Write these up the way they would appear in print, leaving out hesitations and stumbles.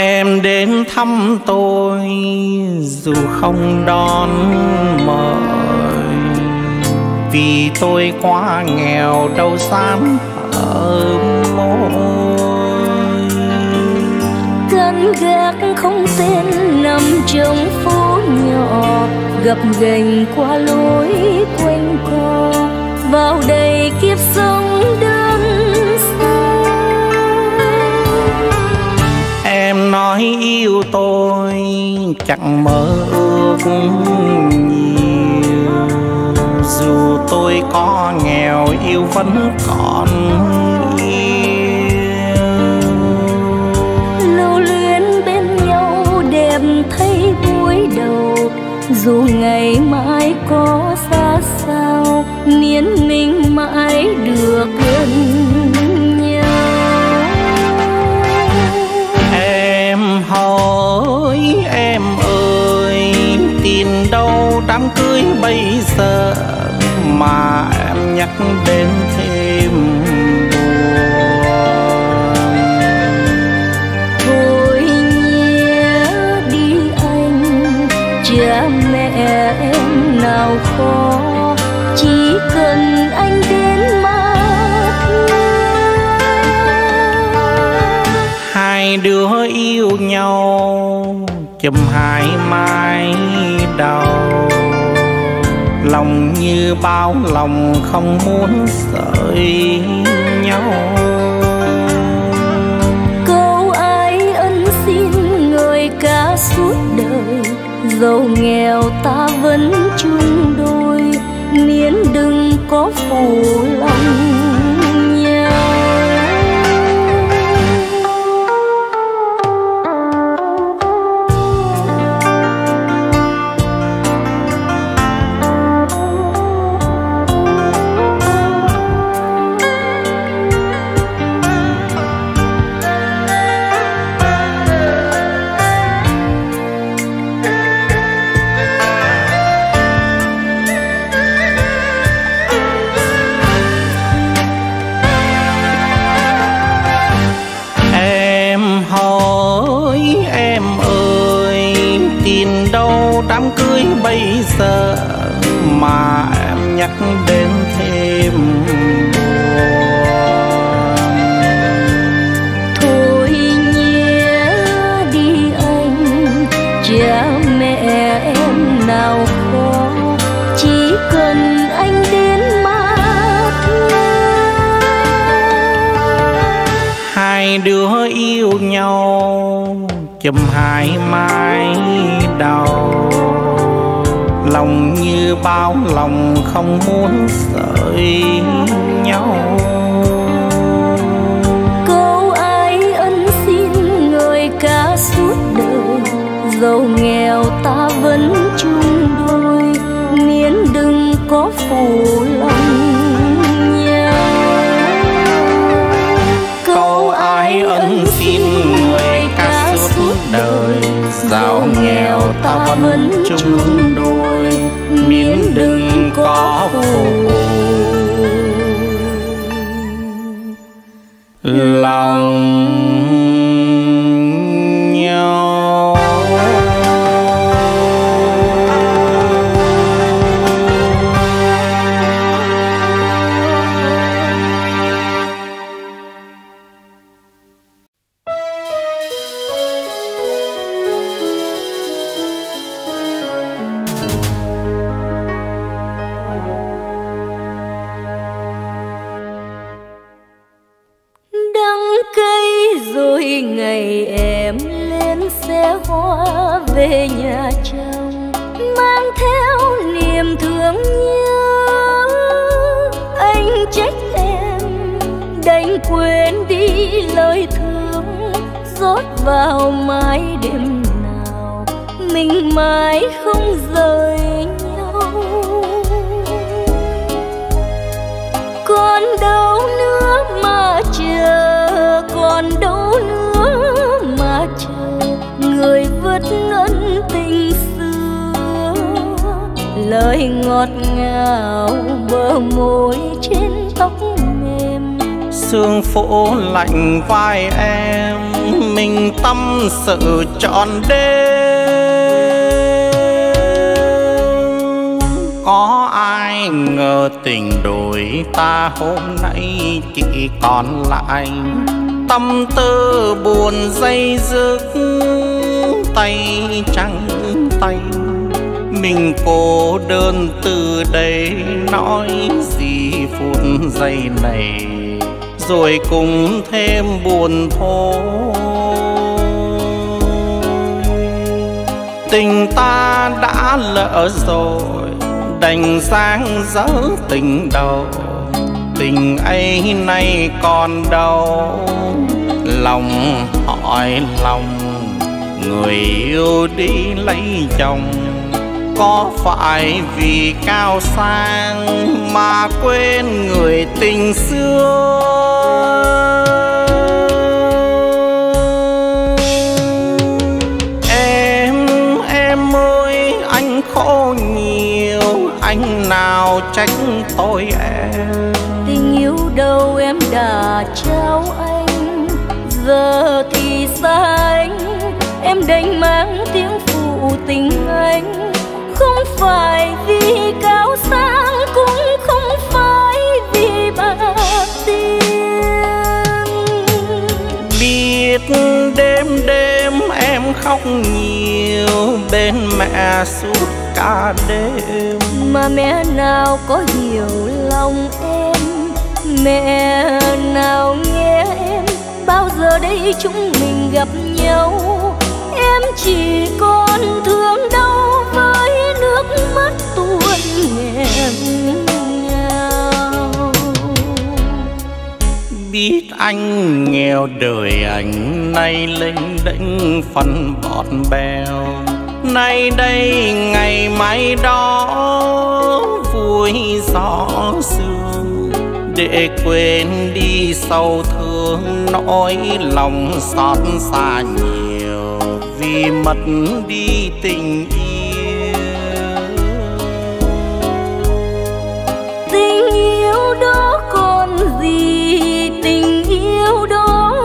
em đến thăm tôi dù không đón mời, vì tôi quá nghèo đâu dám ở môi. Cơn ghét không tên nằm trong phố nhỏ gập ghềnh qua lối quanh co, vào đầy kiếp sống đơn sơ. Em nói yêu tôi chẳng mơ ước nhiều, dù tôi có nghèo yêu vẫn còn yêu. Lưu luyến bên nhau đẹp thấy vui đầu, dù ngày mai có xa sao niên mình mãi được gần nhau. Em hỏi em ơi, tin đâu đám cưới bây giờ mà em nhắc đến thêm buồn. Thôi nhé đi anh, cha mẹ em nào khó, chỉ cần anh đến mà thương. Hai đứa yêu nhau chùm hai mái đầu, lòng như bao lòng không muốn rời nhau. Câu ai ân xin người cả suốt đời, giàu nghèo ta vẫn chung đôi, miễn đừng có phụ lòng bây giờ mà em nhắc đến thêm buồn. Thôi nhé đi anh, cha mẹ em nào khó, chỉ cần anh đến mà thương. Hai đứa yêu nhau chùm hai mái đầu, lòng như bao lòng không muốn rời nhau. Câu ai ân xin người cả suốt đời, giàu nghèo ta vẫn chung đôi, miễn đừng có phụ lòng nhau. Câu ai ân xin người cả suốt đời, giàu nghèo ta vẫn chung đôi, miễn đừng có phụ lòng nhau. mình tâm sự trọn đêm. Có ai ngờ tình đổi ta hôm nay chỉ còn lại tâm tư buồn dây dứt, tay trắng tay mình cô đơn từ đây. Nói gì phút giây này rồi cũng thêm buồn thôi. Tình ta đã lỡ rồi đành dang dở tình đầu, tình ấy nay còn đâu. Lòng hỏi lòng người yêu đi lấy chồng, có phải vì cao sang mà quên người tình xưa? Em ơi anh khổ nhiều, anh nào trách tôi em. Tình yêu đâu em đã trao anh, giờ thì xa anh, em đành mang tiếng phụ tình anh. Không phải vì cao sang, cũng không phải vì bạc tiền. Biết đêm đêm em khóc nhiều bên mẹ suốt cả đêm, mà mẹ nào có hiểu lòng em, mẹ nào nghe em. Bao giờ đây chúng mình gặp nhau, em chỉ còn thương đau với nước mắt tuôn nghẹn ngào. Biết anh nghèo đời anh nay lênh đênh phân bọt bèo, nay đây ngày mai đó vui gió sương. Để quên đi sầu thương nỗi lòng xót xa nhiều vì mất đi tình yêu. Tình yêu đó còn gì, tình yêu đó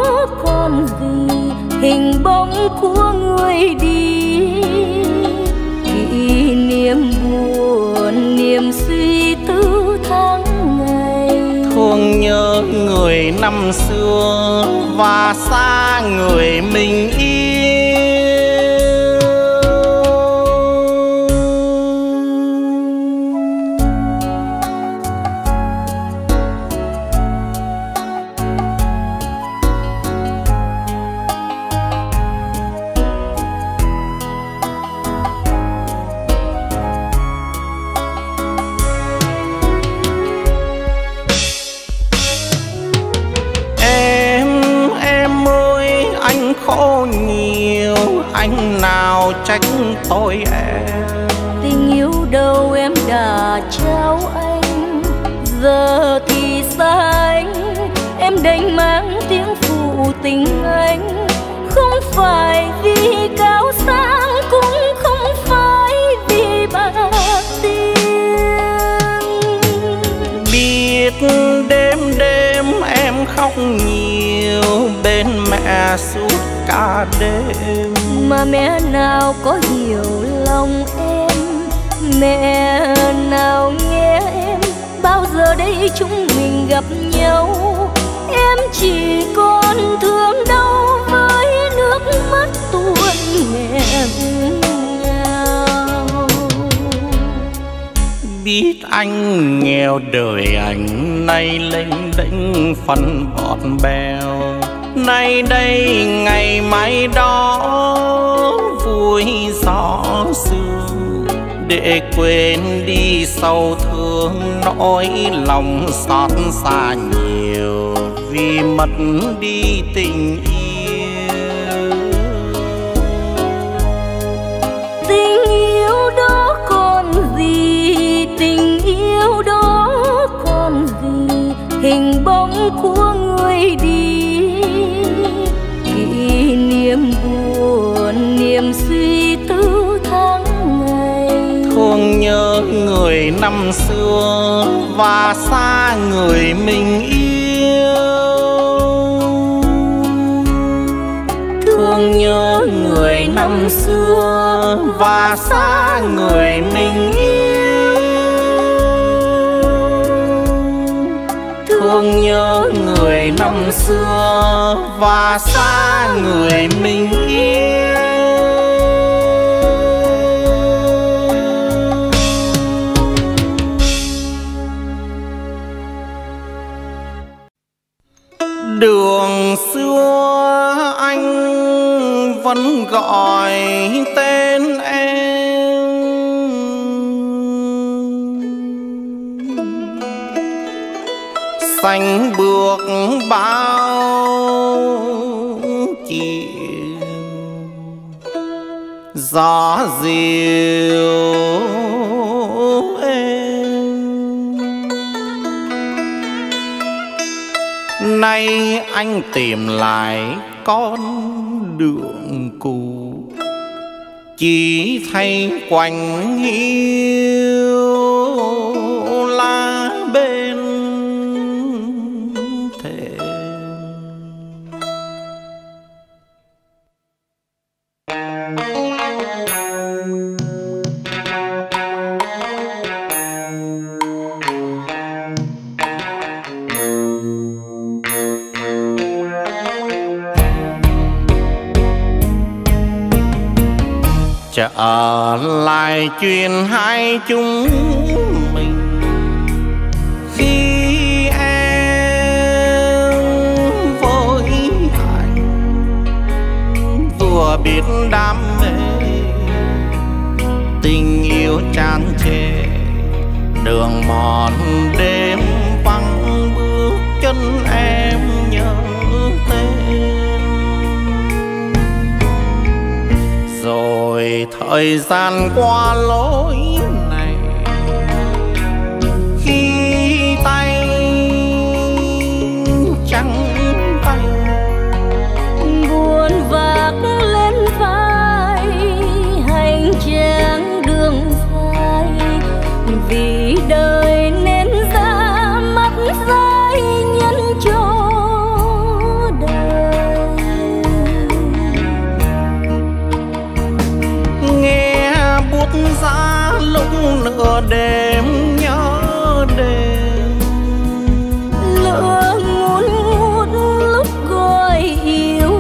còn gì, hình bóng của người đi. Kỷ niệm buồn, niềm suy tư tháng ngày, thương nhớ người năm xưa và xa người mình yêu. Anh nào trách tôi em. Tình yêu đâu em đã trao anh, giờ thì xa anh, em đành mang tiếng phụ tình anh. Không phải vì cao sang, cũng không phải vì bạc tiền. Biết đêm đêm em khóc nhiều bên mẹ suốt cả đêm, mà mẹ nào có hiểu lòng em, mẹ nào nghe em. Bao giờ đây chúng mình gặp nhau, em chỉ còn thương đau với nước mắt tuôn nghẹn ngào. Biết anh nghèo đời anh nay lênh đênh phân bọt bèo, nay đây ngày mai đó vui gió sương. Để quên đi sầu thương nỗi lòng xót xa nhiều vì mất đi tình yêu. Tình yêu đó còn gì, tình yêu đó còn gì, hình bóng của người đi. Kỷ niệm buồn, niềm suy tư tháng ngày, thương nhớ người năm xưa và xa người mình yêu. không nhớ người năm xưa và xa người mình yêu. Thương nhớ người năm xưa và xa người mình yêu. Đường xưa anh vẫn gọi tên em, sánh bước bao chuyện gió dịu. Nay anh tìm lại con đường cũ, chỉ thay quanh hiu lá bên thềm. Trở lại chuyện hai chúng mình, khi em với anh vừa biết đam mê, tình yêu tràn trề đường mòn đêm vắng, bước chân em nhớ tên. Rồi thời gian qua lối này, khi tay trắng tay buồn vác lên vai hành trang đường dài, vì đời nên ra mắt vai nhân cho giá lúc nửa đêm nhớ đêm. Lửa ngút ngút lúc gọi yêu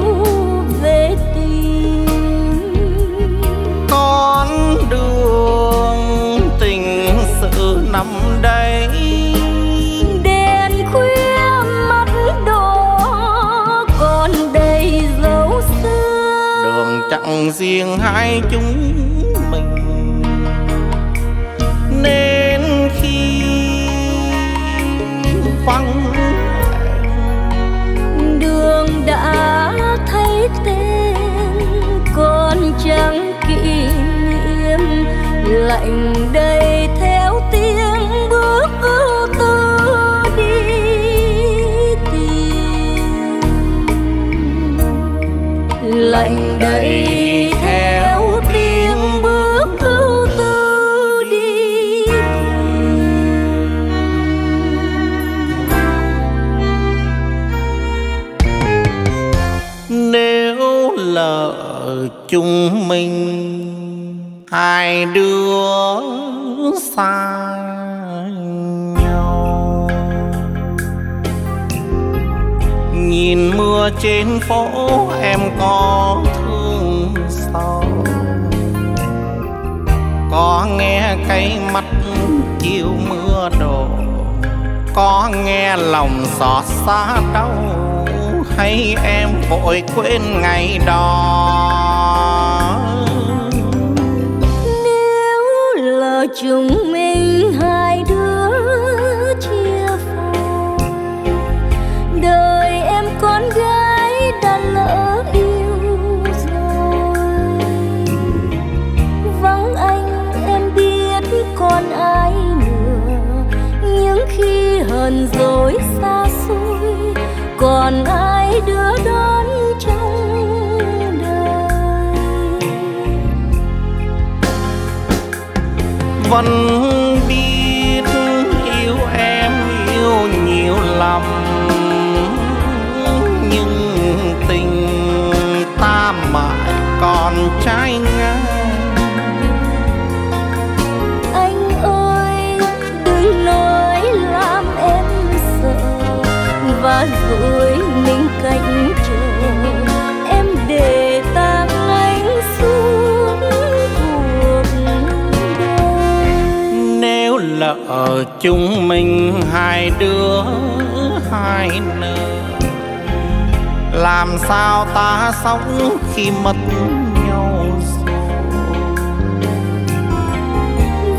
về tim. Con đường tình sự nằm đây, đèn khuya mắt đỏ còn đầy dấu xưa. Đường chẳng riêng hai chúng mình, nên khi vắng đường đã thấy tên, còn chẳng kỷ niệm lạnh đầy theo tiếng bước ưu tư đi tìm, lạnh đầy theo tiếng bước ưu. Nếu lỡ chúng mình hai đứa xa nhau, nhìn mưa trên phố em có thương sao, có nghe cái mắt chiều mưa đổ, có nghe lòng xót xa đau, hay em vội quên ngày đó. Nếu là chúng mình hai đứa chia phôi, đời em con gái đã lỡ yêu rồi. Vắng anh em biết còn ai nữa, những khi hờn dỗi xa xôi còn ai đưa đón trong đời. Vẫn biết yêu em yêu nhiều lắm, nhưng tình ta mà còn trái ngang. Anh ơi đừng nói làm em sợ, và rồi mình cạnh chờ em để ta anh suốt cuộc đời. Nếu là ở chúng mình hai đứa hai nơi, làm sao ta sống khi mất nhau rồi.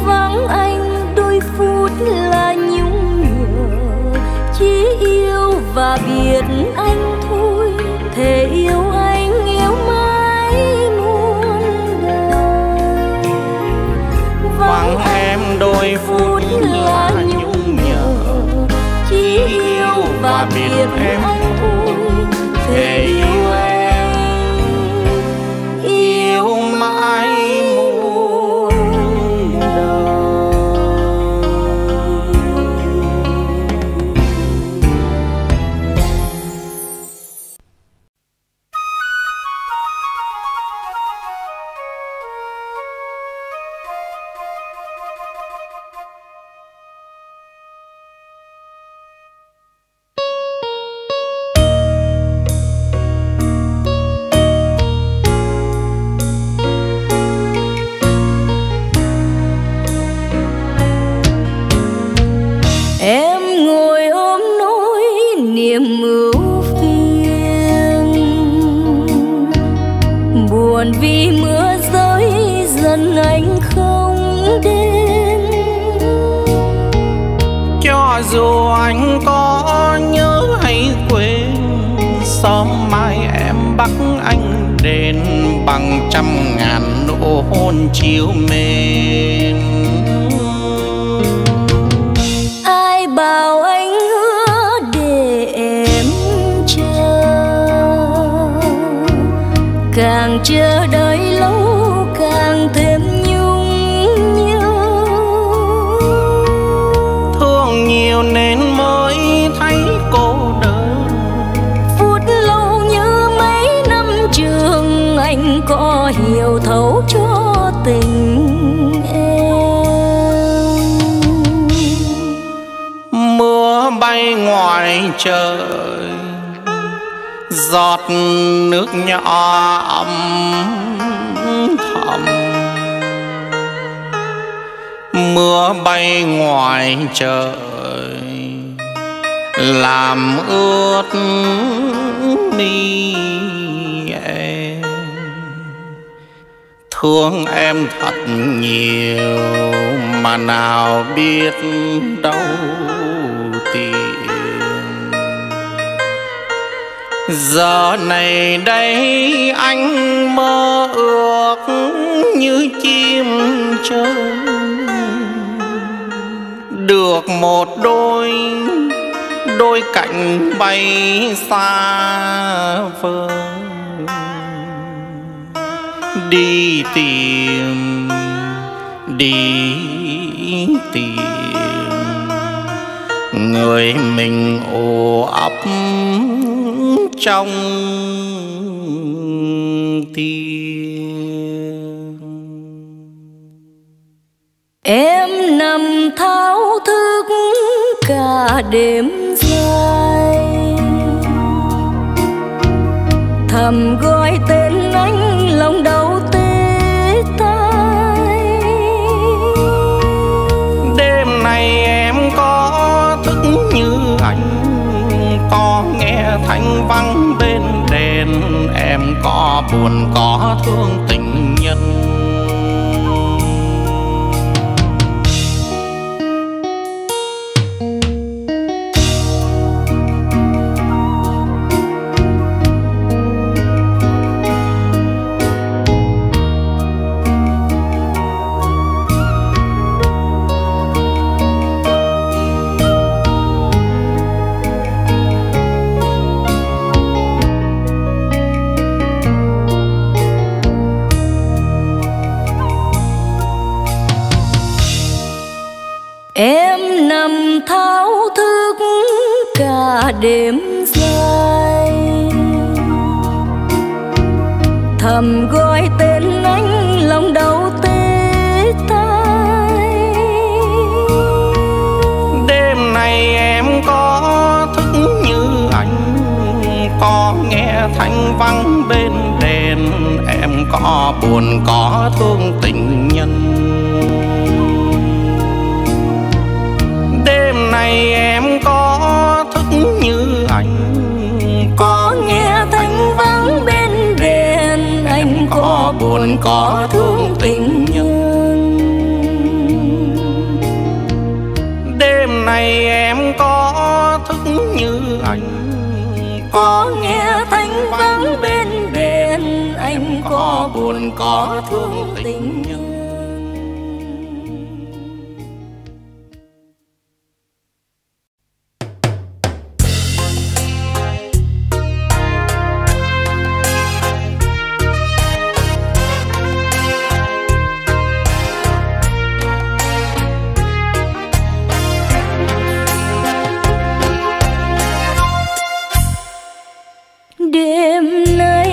Vắng anh đôi phút là nhung nhớ, chỉ yêu và biết anh thôi, thề yêu anh yêu mãi muôn đời. Vắng em đôi phút là nhung nhớ, chỉ yêu và biết em thôi, thề yêu em yêu mãi muôn đời. Trời giọt nước nhỏ ấm thầm, mưa bay ngoài trời làm ướt mi em. Thương em thật nhiều mà nào biết đâu tìm. Giờ này đây anh mơ ước như chim trời, được một đôi cánh bay xa vời, đi tìm người mình ồ ấp trong tim. Em nằm thao thức cả đêm dài, thầm gọi tên anh lòng đau tê tái. Đêm nay em có thức như anh, có nghe thanh văng bên đèn, em có buồn có thương tình nhân. Em nằm thao thức cả đêm dài, thầm gọi tên anh lòng đau tê tai. Đêm nay em có thức như anh, có nghe thanh vang bên đèn, em có buồn có thương tình nhân. Đêm nay em có thức như anh, có nghe thanh vang bên đèn, anh có buồn có thương tình nhân. Đêm nay em có thức như anh, có nghe thanh vang bên đèn, anh có buồn có thương tình nhân. Đêm nay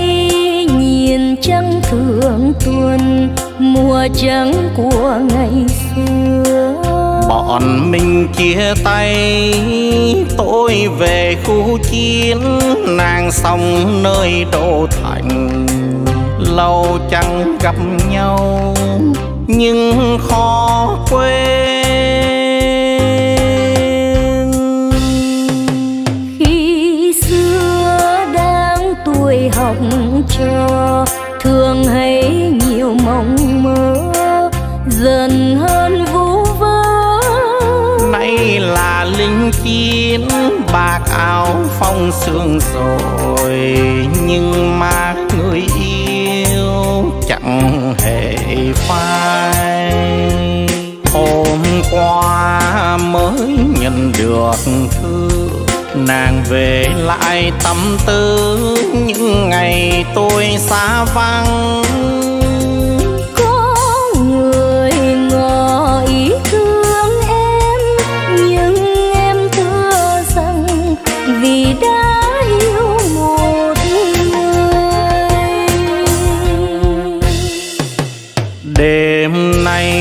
nhìn trăng thượng tuần, mùa trắng của ngày xưa. Bọn mình chia tay, tôi về khu chiến, nàng sông nơi đô thành. Lâu chẳng gặp nhau, nhưng khó quên. Học trò thường hay nhiều mộng mơ, dần hơn vũ vơ. Nay là lính chiến, bạc áo phong sương rồi, nhưng mà người yêu chẳng hề phai. Hôm qua mới nhận được thư, nàng về lại tâm tư những ngày tôi xa vắng. Có người ngỏ ý thương em, nhưng em thưa rằng vì đã yêu một người. Đêm nay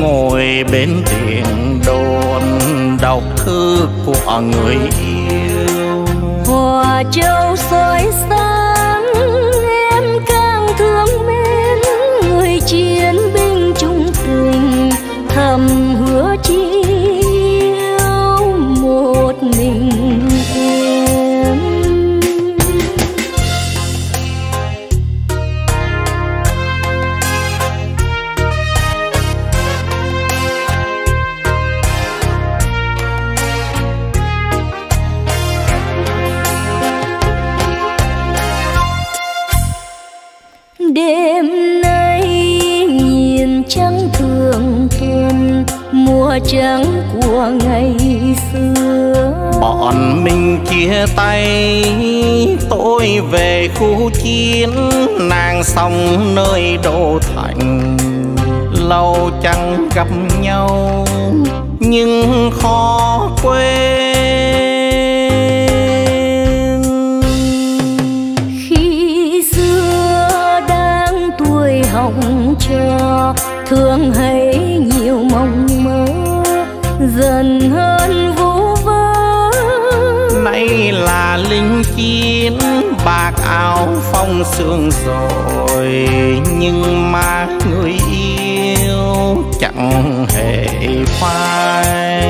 ngồi bên tiếng đồn, đọc thư của người yêu. Hòa châu soi sáng, em càng thương mến người chiến binh chung tình, thầm hứa chỉ yêu một mình em. Đêm nay nhìn trăng thường tuần, mùa trắng của ngày xưa. Bọn mình chia tay, tôi về khu chiến, nàng sông nơi đô thành. Lâu chẳng gặp nhau, nhưng khó quên. Học trò thường hay nhiều mong mơ, dần hơn vũ vơ. Nay là lính chiến, bạc áo phong sương rồi, nhưng mà người yêu chẳng hề phai.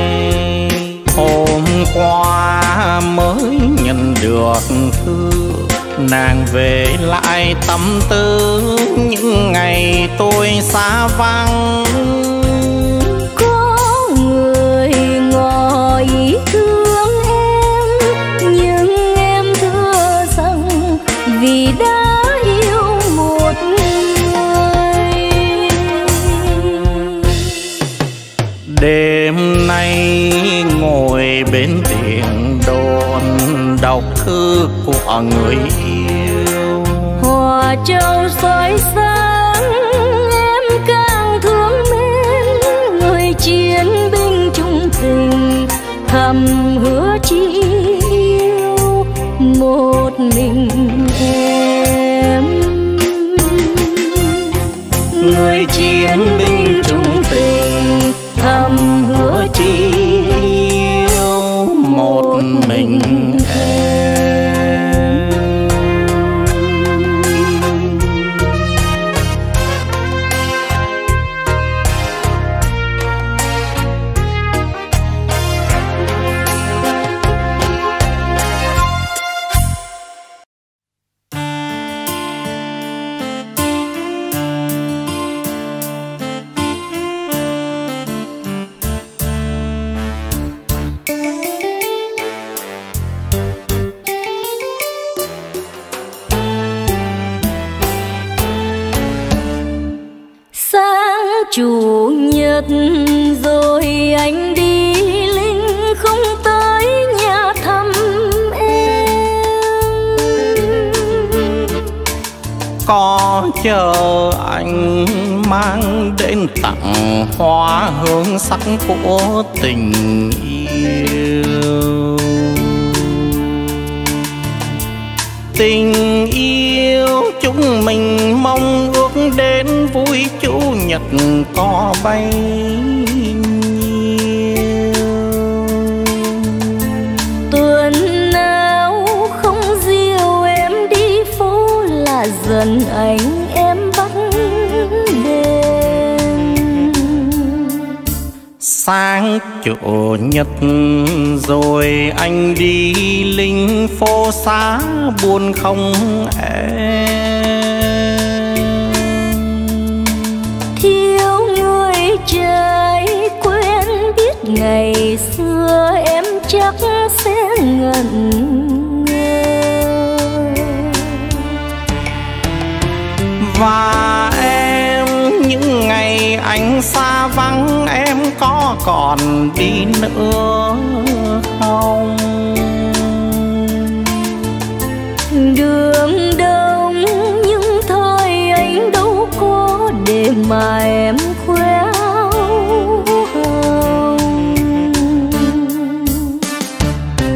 Hôm qua mới nhận được thư, nàng về lại tâm tư những ngày tôi xa vắng. Có người ngỏ ý thương em, nhưng em thưa rằng vì đã yêu một người. Đêm nay ngồi bên tiếng đồn, đọc thư của người yêu. Hòa châu soi sáng, em càng thương mến người chiến binh chung tình, thầm hứa chỉ yêu một mình em. chiến binh trung tình thăm hứa chi yêu một mình em. Chủ nhật rồi anh đi lính không tới nhà thăm em. Có chờ anh mang đến tặng hoa hương sắc của tình yêu. Tình yêu chúng mình mong ước đến vui chủ nhật có bay nhiều. Tuần nào không diều em đi phố là dần anh em bắt đêm. Sáng chủ nhật rồi anh đi lính phố xá buồn không em. Thiếu người trời quên biết ngày xưa em chắc sẽ ngẩn ngơ. Và em những ngày anh xa vắng em có còn đi nữa không? Đường đông nhưng thôi anh đâu có để mà em khéo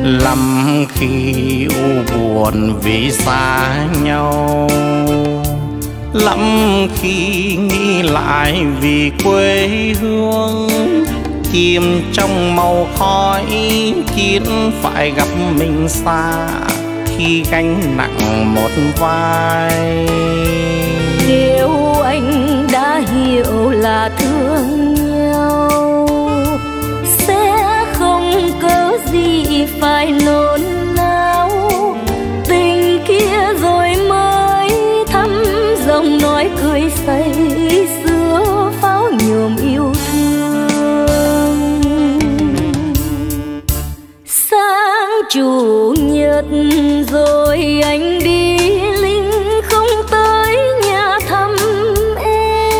lắm khi u buồn vì xa nhau, lắm khi nghĩ lại vì quê hương chìm trong màu khói chiến phải gặp mình xa khi gánh nặng một vai. Nếu anh đã hiểu là thương nhau sẽ không cớ gì phải nôn nao. Tình kia rồi mới thắm giọng nói cười say sưa pháo nhuộm yêu thương. Sáng chủ nhật rồi anh đi lính không tới nhà thăm em.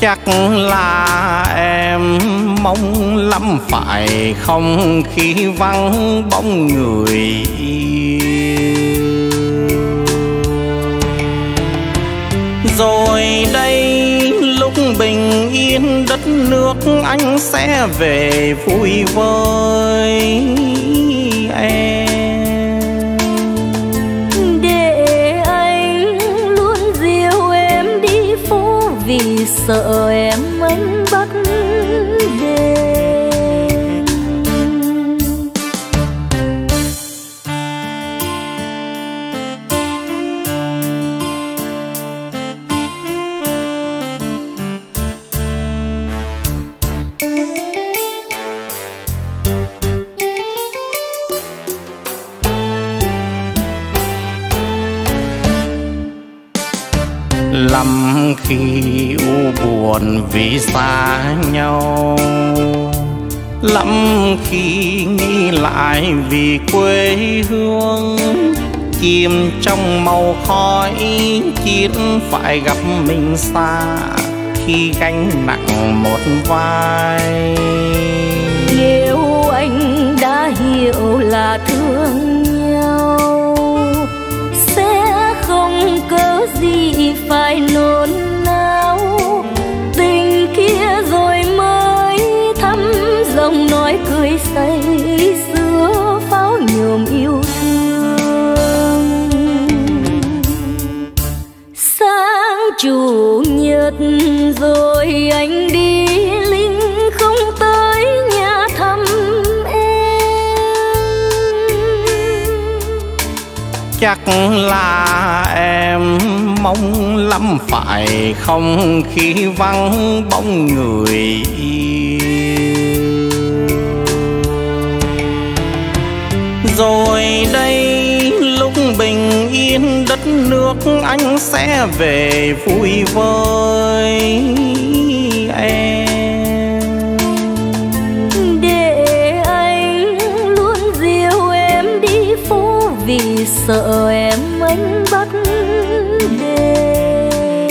Chắc là em mong lắm phải không khi vắng bóng người yêu. Rồi đây lúc bình yên đất nước anh sẽ về vui với em. Để anh luôn dìu em đi phố vì sợ em anh bắt đêm. Lắm khi u buồn vì xa nhau, lắm khi nghĩ lại vì quê hương chìm trong màu khói chiến phải gặp mình xa khi gánh nặng một vai. Nếu anh đã hiểu là thương nhau sẽ không cớ gì phải nôn nao. Tình kia rồi mới thắm giọng nói cười say sưa pháo nhuộm yêu thương. chủ nhật rồi anh đi lính không tới nhà thăm em. Chắc là em mong lắm phải không khi vắng bóng người yêu. Rồi đây lúc bình yên đất nước anh sẽ về vui với em. Để anh luôn dìu em đi phố vì sợ em anh bắt đêm.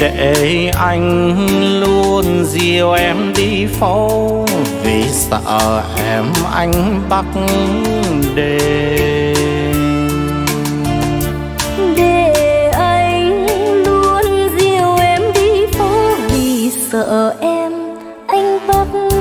Để anh luôn dìu em đi phố vì sợ em anh bắt đêm. Để anh luôn dìu em đi phố vì sợ em anh bắt đêm.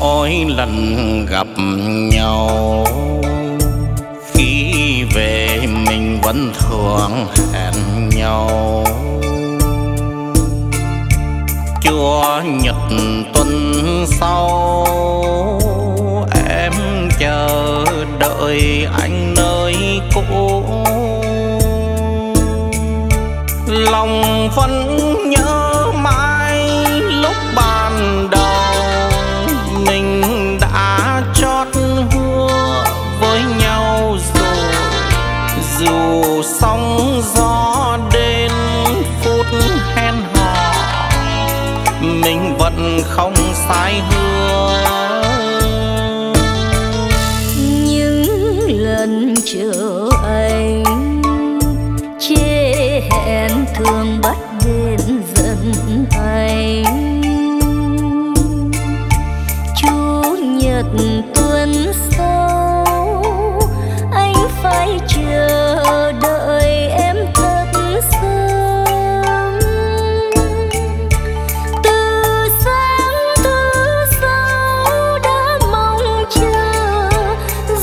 Mỗi lần gặp nhau khi về mình vẫn thường hẹn nhau. Chúa nhật tuần sau em chờ đợi anh nơi cũ. Lòng vẫn nhớ mãi lúc ban đầu chót hứa với nhau rồi. Dù sóng gió đến phút hẹn hò mình vẫn không sai hứa. Những lần chờ anh chê hẹn thường bắt đến giận anh. Tuần sau anh phải chờ đợi em thật sớm. Từ sáng đã mong chờ,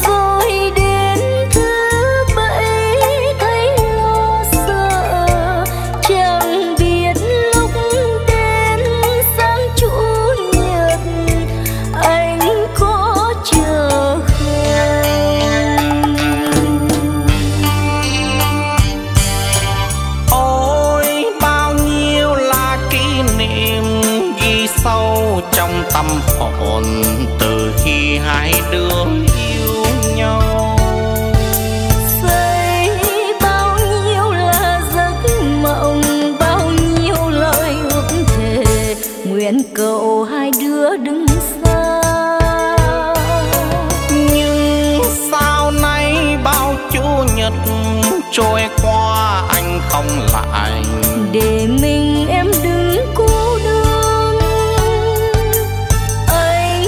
rồi đến thứ bảy thấy lo sợ. Chẳng biết lúc đến sáng chủ nhật anh có chờ không. Ôi bao nhiêu là kỷ niệm ghi sâu trong tâm hồn từ khi hai đứa yêu nhau. Xây bao nhiêu là giấc mộng, bao nhiêu lời ước thề, nguyện cầu hai đứa đứng xa. Trôi qua anh không lại để mình em đứng cô đơn. Anh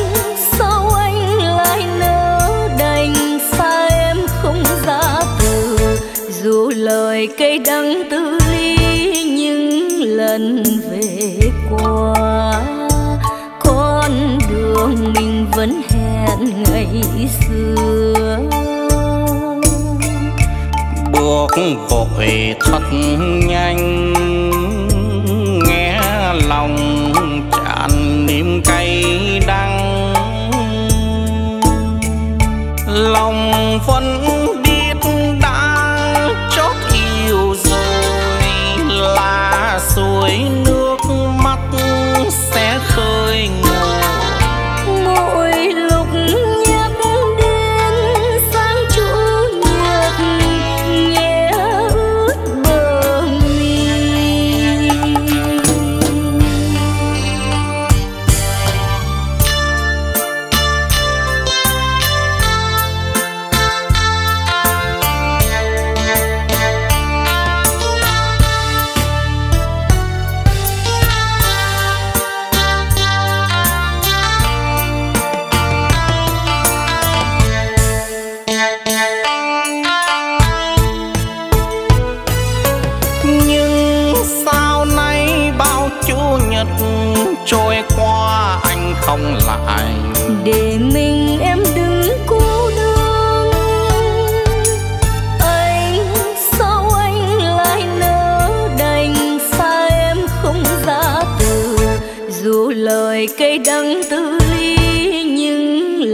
sao anh lại nỡ đành xa em không ra từ. Dù lời cây đắng tư ly những lần về qua, con đường mình vẫn hẹn ngày xưa. Cuộc vội thật nhanh nghe lòng tràn niềm cay đắng. Lòng vẫn biết đã chót yêu rồi là suối nước mắt sẽ khơi nguồn. Mỗi lúc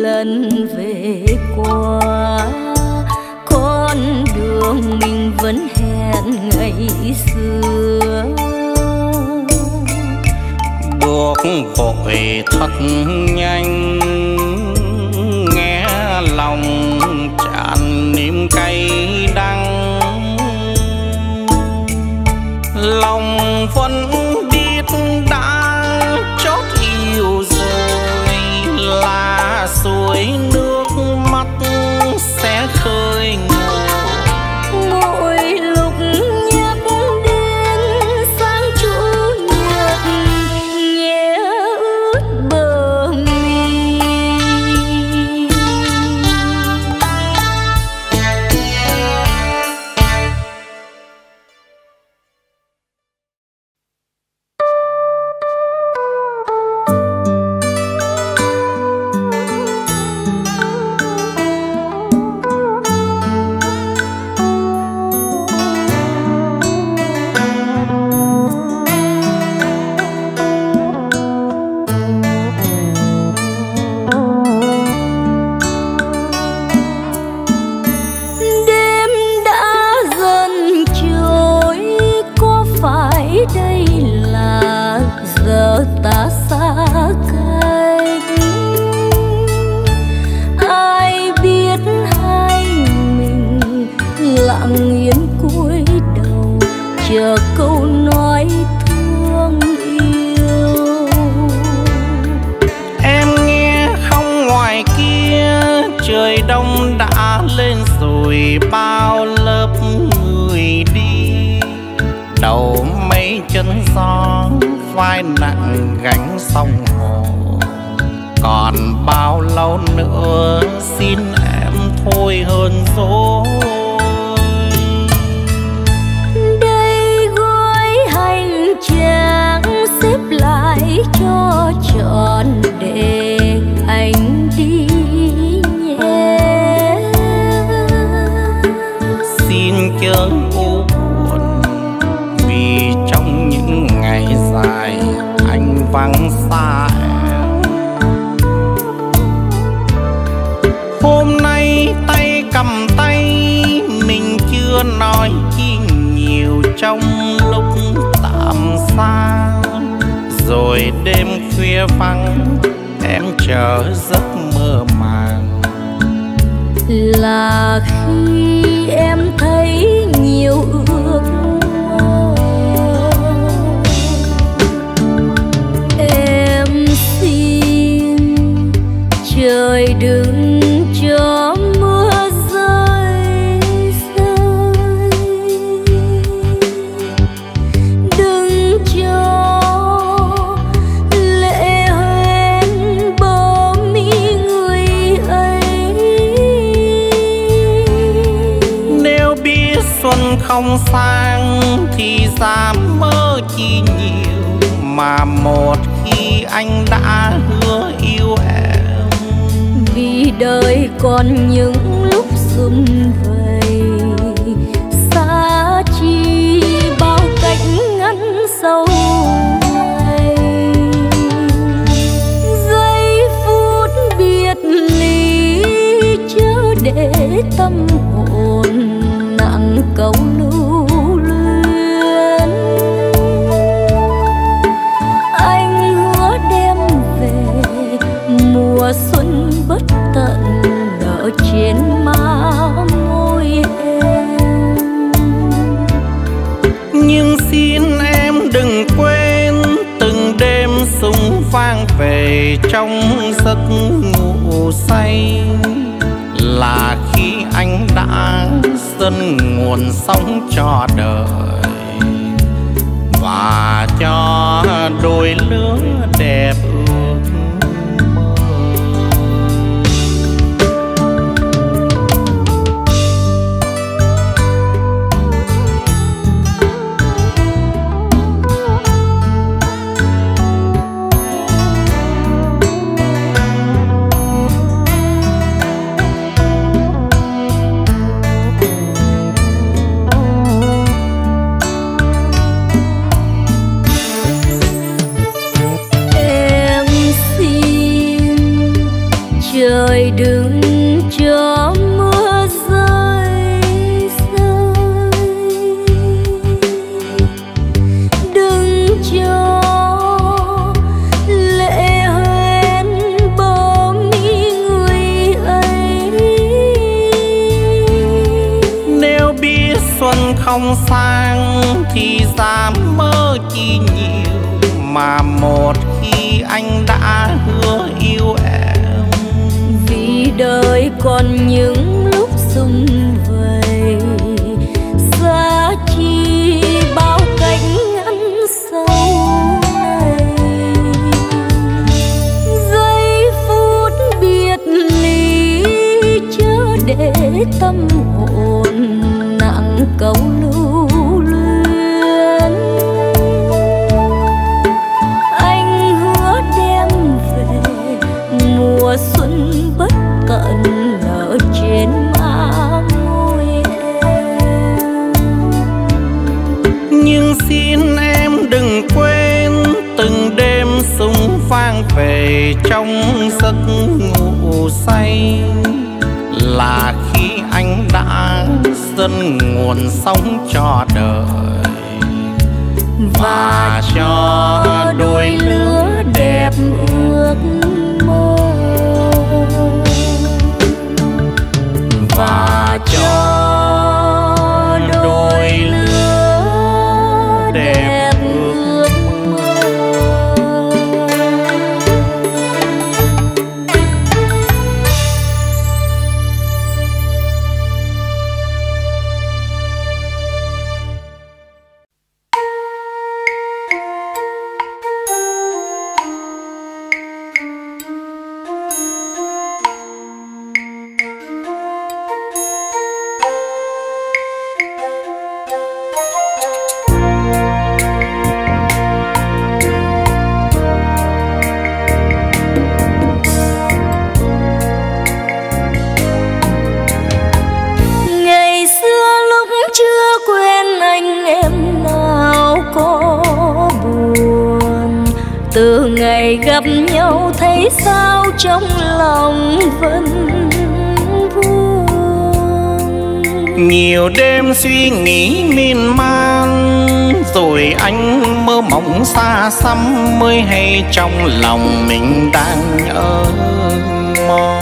lần về qua, con đường mình vẫn hẹn ngày xưa. Bước vội thật nhanh, nghe lòng tràn niềm cay đắng. Lòng vẫn biết đã chót yêu rồi, là suối nước mắt sẽ khơi ngời. Mỗi lúc nhắc đến sáng chủ nhật, nhẹ ướt bờ mi. Em người đừng cho mưa rơi rơi, đừng cho lệ hoen bờ mi người ấy. Nếu biết xuân không sang thì dám mơ chi nhiều, mà một khi anh đã hứa yêu em. Vì đời còn những lúc sung vầy, xa chi bao cách ngăn sâu này. Giây phút biệt ly chớ để tâm hồn nặng câu lưu. Xuân bất cận nở trên má môi em, nhưng xin em đừng quên từng đêm súng vang về trong giấc ngủ say, là khi anh đã dâng nguồn sống cho đời và cho đôi lứa đẹp ước mơ, và cho đôi lứa đẹp ước mơ. Gặp nhau thấy sao trong lòng vẫn vương. Nhiều đêm suy nghĩ miên man, rồi anh mơ mộng xa xăm mới hay trong lòng mình đang ở mơ.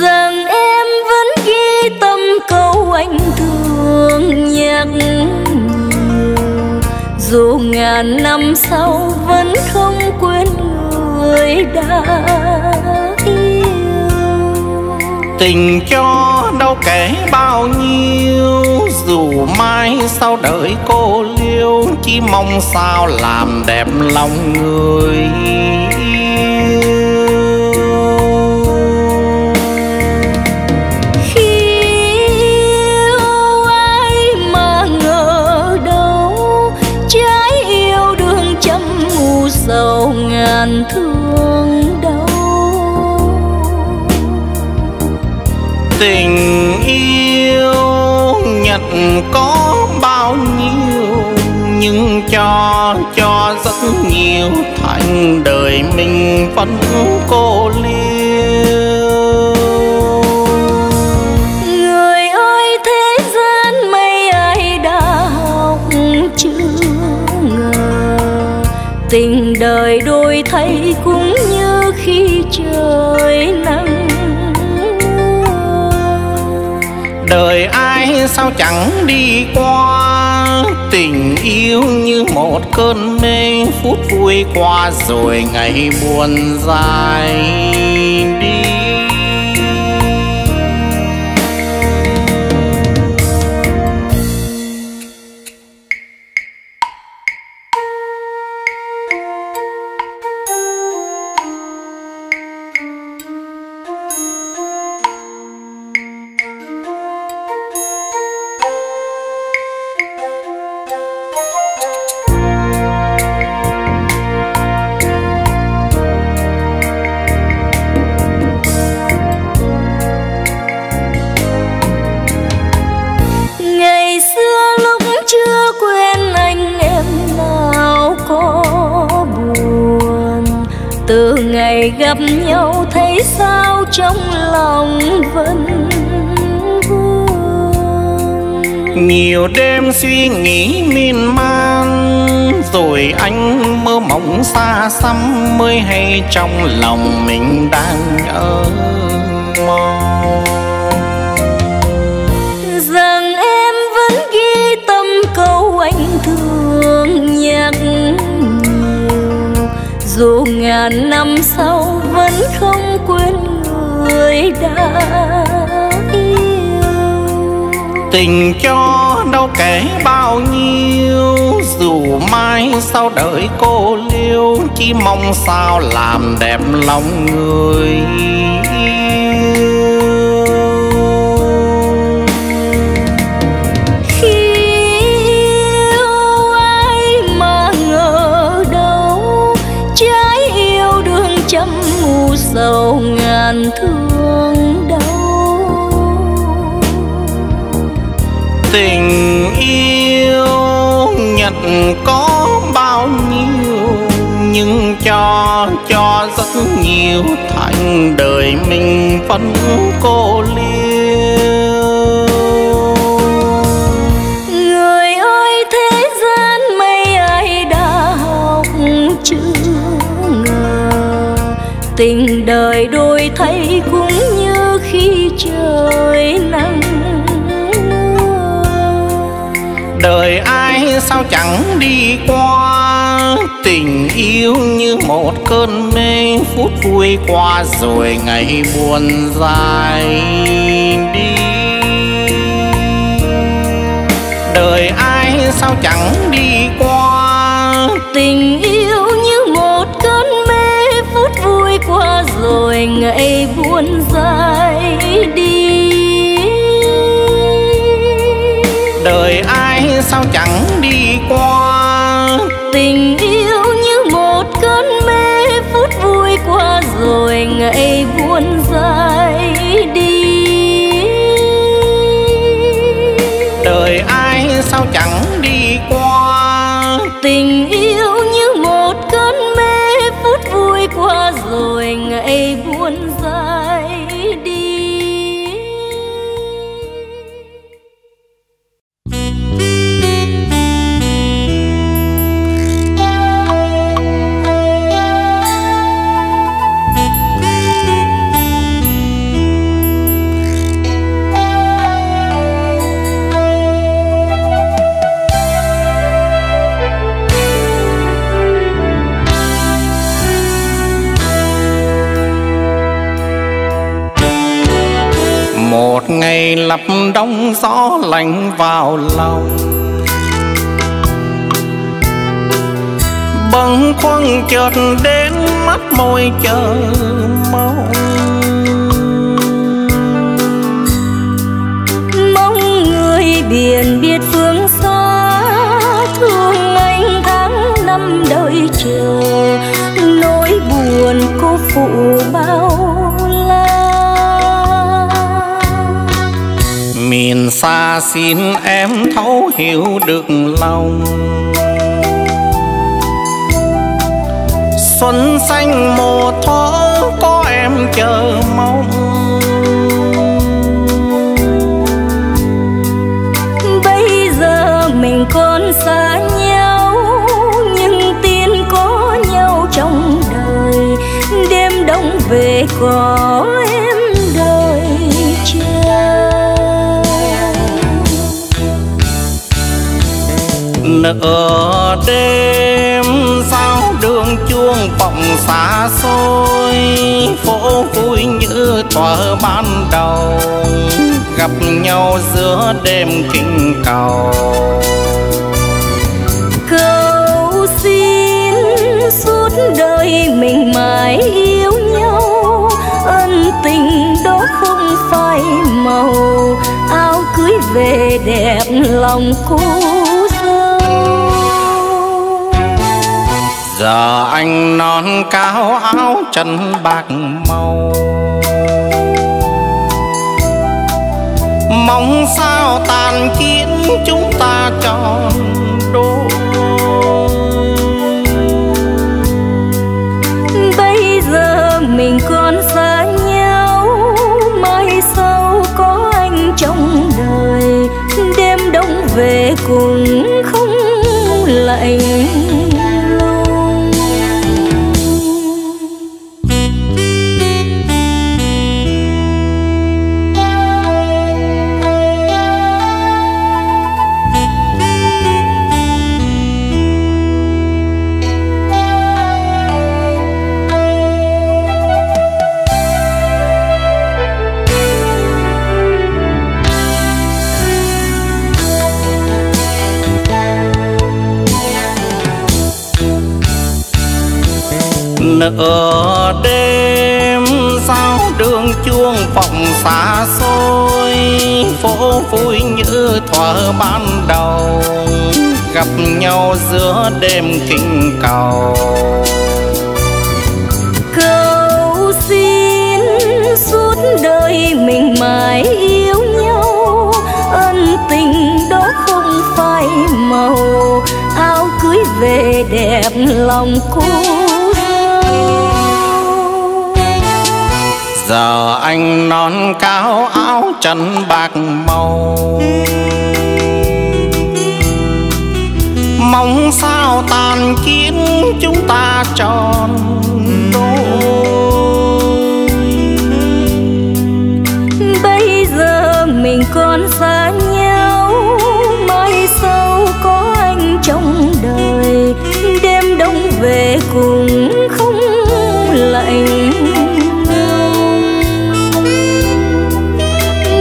Rằng em vẫn ghi tâm câu anh thương nhắc, dù ngàn năm sau vẫn không quên người đã yêu. Tình cho đâu kể bao nhiêu, dù mai sau đời cô liêu, chỉ mong sao làm đẹp lòng người ngàn thương đau. Tình yêu Nhật có bao nhiêu, nhưng cho rất nhiều, thành đời mình vẫn cô liêu. Người ơi thế gian mấy ai đã học chưa ngờ, tình đời đôi thay cũng như khi trời nắng. Đời ai sao chẳng đi qua, tình yêu như một cơn mê, phút vui qua rồi ngày buồn dài đi. gặp nhau thấy sao trong lòng vẫn vương. Nhiều đêm suy nghĩ miên man, rồi anh mơ mộng xa xăm mới hay trong lòng mình đang ở mong. Rằng em vẫn ghi tâm câu anh thương nhắc nhiều, dù ngàn năm sau vẫn không quên người đã yêu. Tình cho đâu kể bao nhiêu, dù mai sau đời cô liêu, chỉ mong sao làm đẹp lòng người. Sầu ngàn thương đau, tình yêu Nhật có bao nhiêu, nhưng cho rất nhiều, thành đời mình vẫn cô liêu. Người ơi thế gian mấy ai đã học chữ, tình đời đôi thay cũng như khi trời nắng. Đời ai sao chẳng đi qua, tình yêu như một cơn mê, phút vui qua rồi ngày buồn dài đi. Đời ai sao chẳng đi qua, tình yêu như một cơn mê, phút vui qua rồi ngày buồn dài đi. Đời ai sao chẳng đi qua, tình yêu như một cơn mê, phút vui qua rồi ngày buồn dài đi. Đời ai sao chẳng đi qua, tình yêu như một cơn mê, phút vui qua rồi ngày buồn dài đi. Một ngày lập đông gió lạnh vào lòng, bâng khuâng chợt đến mắt môi chờ mong. Mong người biển biết phương xa, thương anh tháng năm đợi chờ, nỗi buồn cô phụ bao. Miền xa xin em thấu hiểu được lòng, xuân xanh mùa thơ có em chờ mong. Bây giờ mình còn xa nhau, nhưng tin có nhau trong đời, đêm đông về có em đợi chờ. Nửa đêm sao đường chuông vọng xa xôi, phố vui như thuở ban đầu, gặp nhau giữa đêm kinh cầu. Cầu xin suốt đời mình mãi yêu nhau, ân tình đó không phai màu, áo cưới về đẹp lòng cô. Giờ anh non cao áo chân bạc màu, mong sao tàn chiến chúng ta tròn đôi. Bây giờ mình nửa đêm sao đường chuông vọng xa xôi, phố vui như thuở ban đầu gặp nhau giữa đêm kinh cầu. Cầu xin suốt đời mình mãi yêu nhau, ân tình đó không phai màu, áo cưới về đẹp lòng cô. Giờ anh nón cao áo trần bạc màu, mong sao tàn kiến chúng ta tròn đôi. Bây giờ mình còn xa nhau, mai sau có anh trong đời, đêm đông về cùng không lạnh.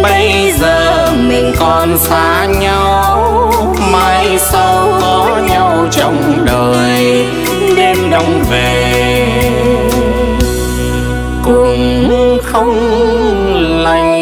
Bây giờ mình còn xa nhau, mai sau có nhau trong đời, đêm đông về cũng không lành.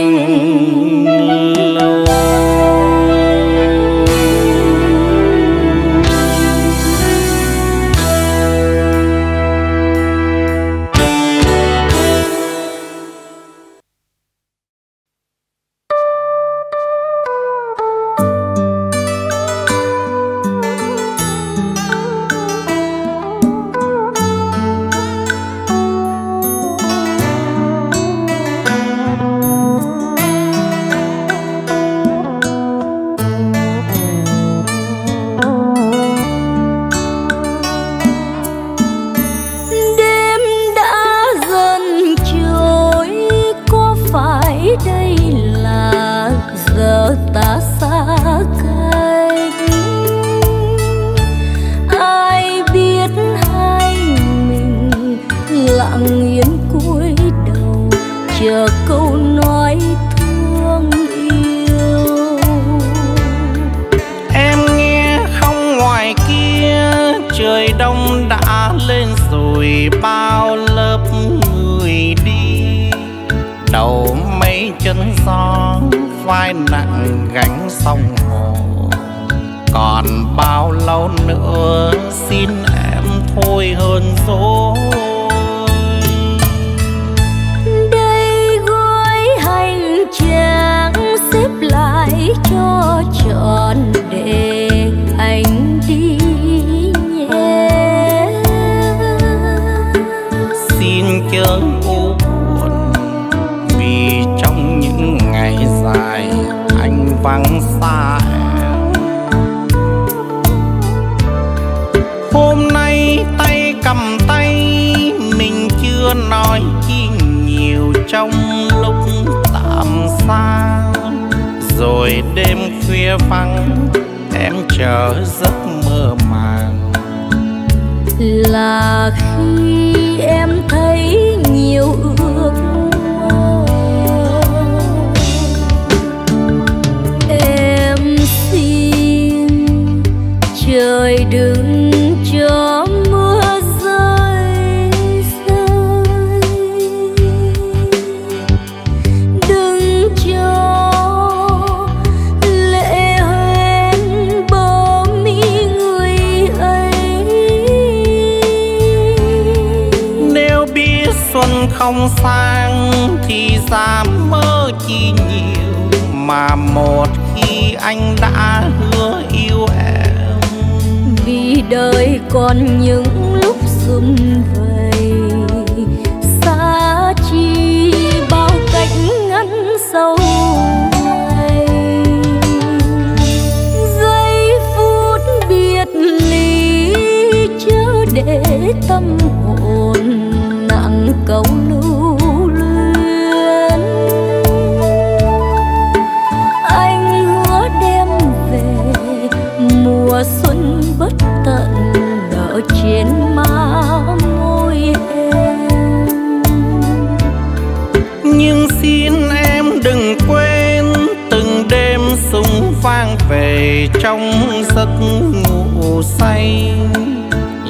Trong giấc ngủ say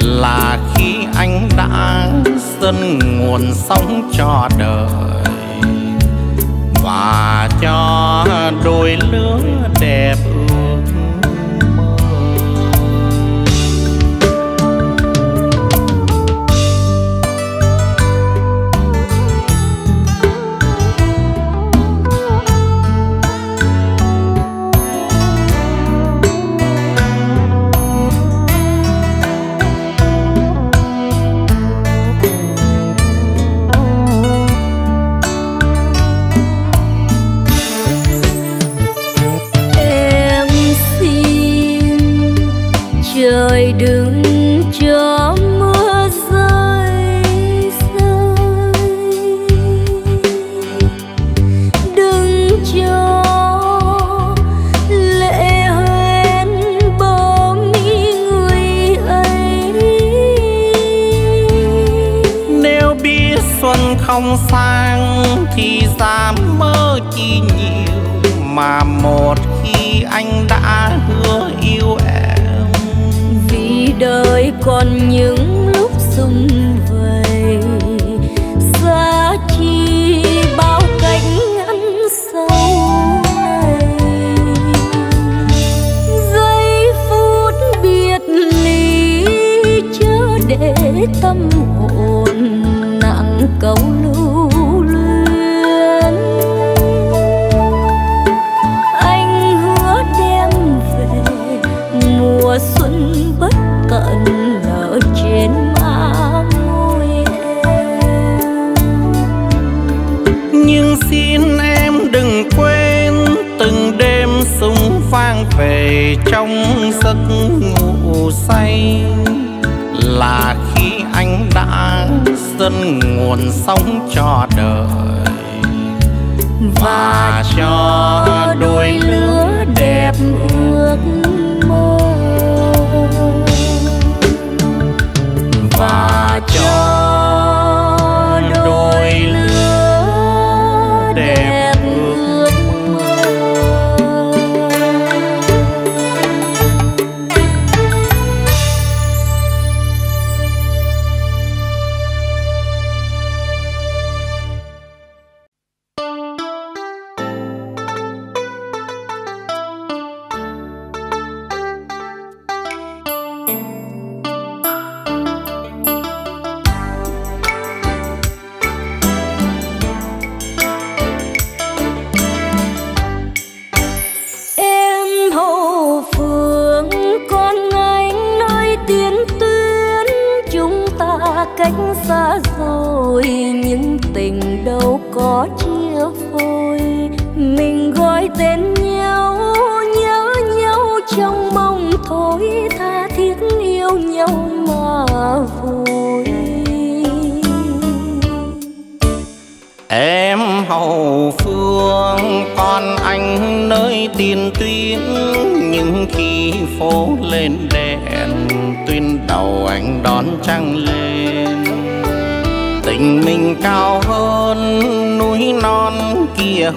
là khi anh đã dâng nguồn sống cho đời và cho đôi lứa đẹp ước mơ. Trời đừng cho mưa rơi, đừng cho lệ hoen bỏ mi người ấy. Nếu biết xuân không sang thì dám mơ chi nhiều, mà một khi anh đã hứa yêu em, đời còn những lúc sum vầy xa chi bao cánh ăn sâu này. Giây phút biệt ly chớ để tâm hồn nặng câu lưu luyến. Anh hứa đem về mùa xuân bất cận nở trên má môi em, nhưng xin em đừng quên từng đêm súng vang về trong giấc ngủ say là khi anh đã dâng nguồn sống cho đời và cho đôi lứa đẹp ước mơ. Và cho đôi lứa đẹp ước mơ.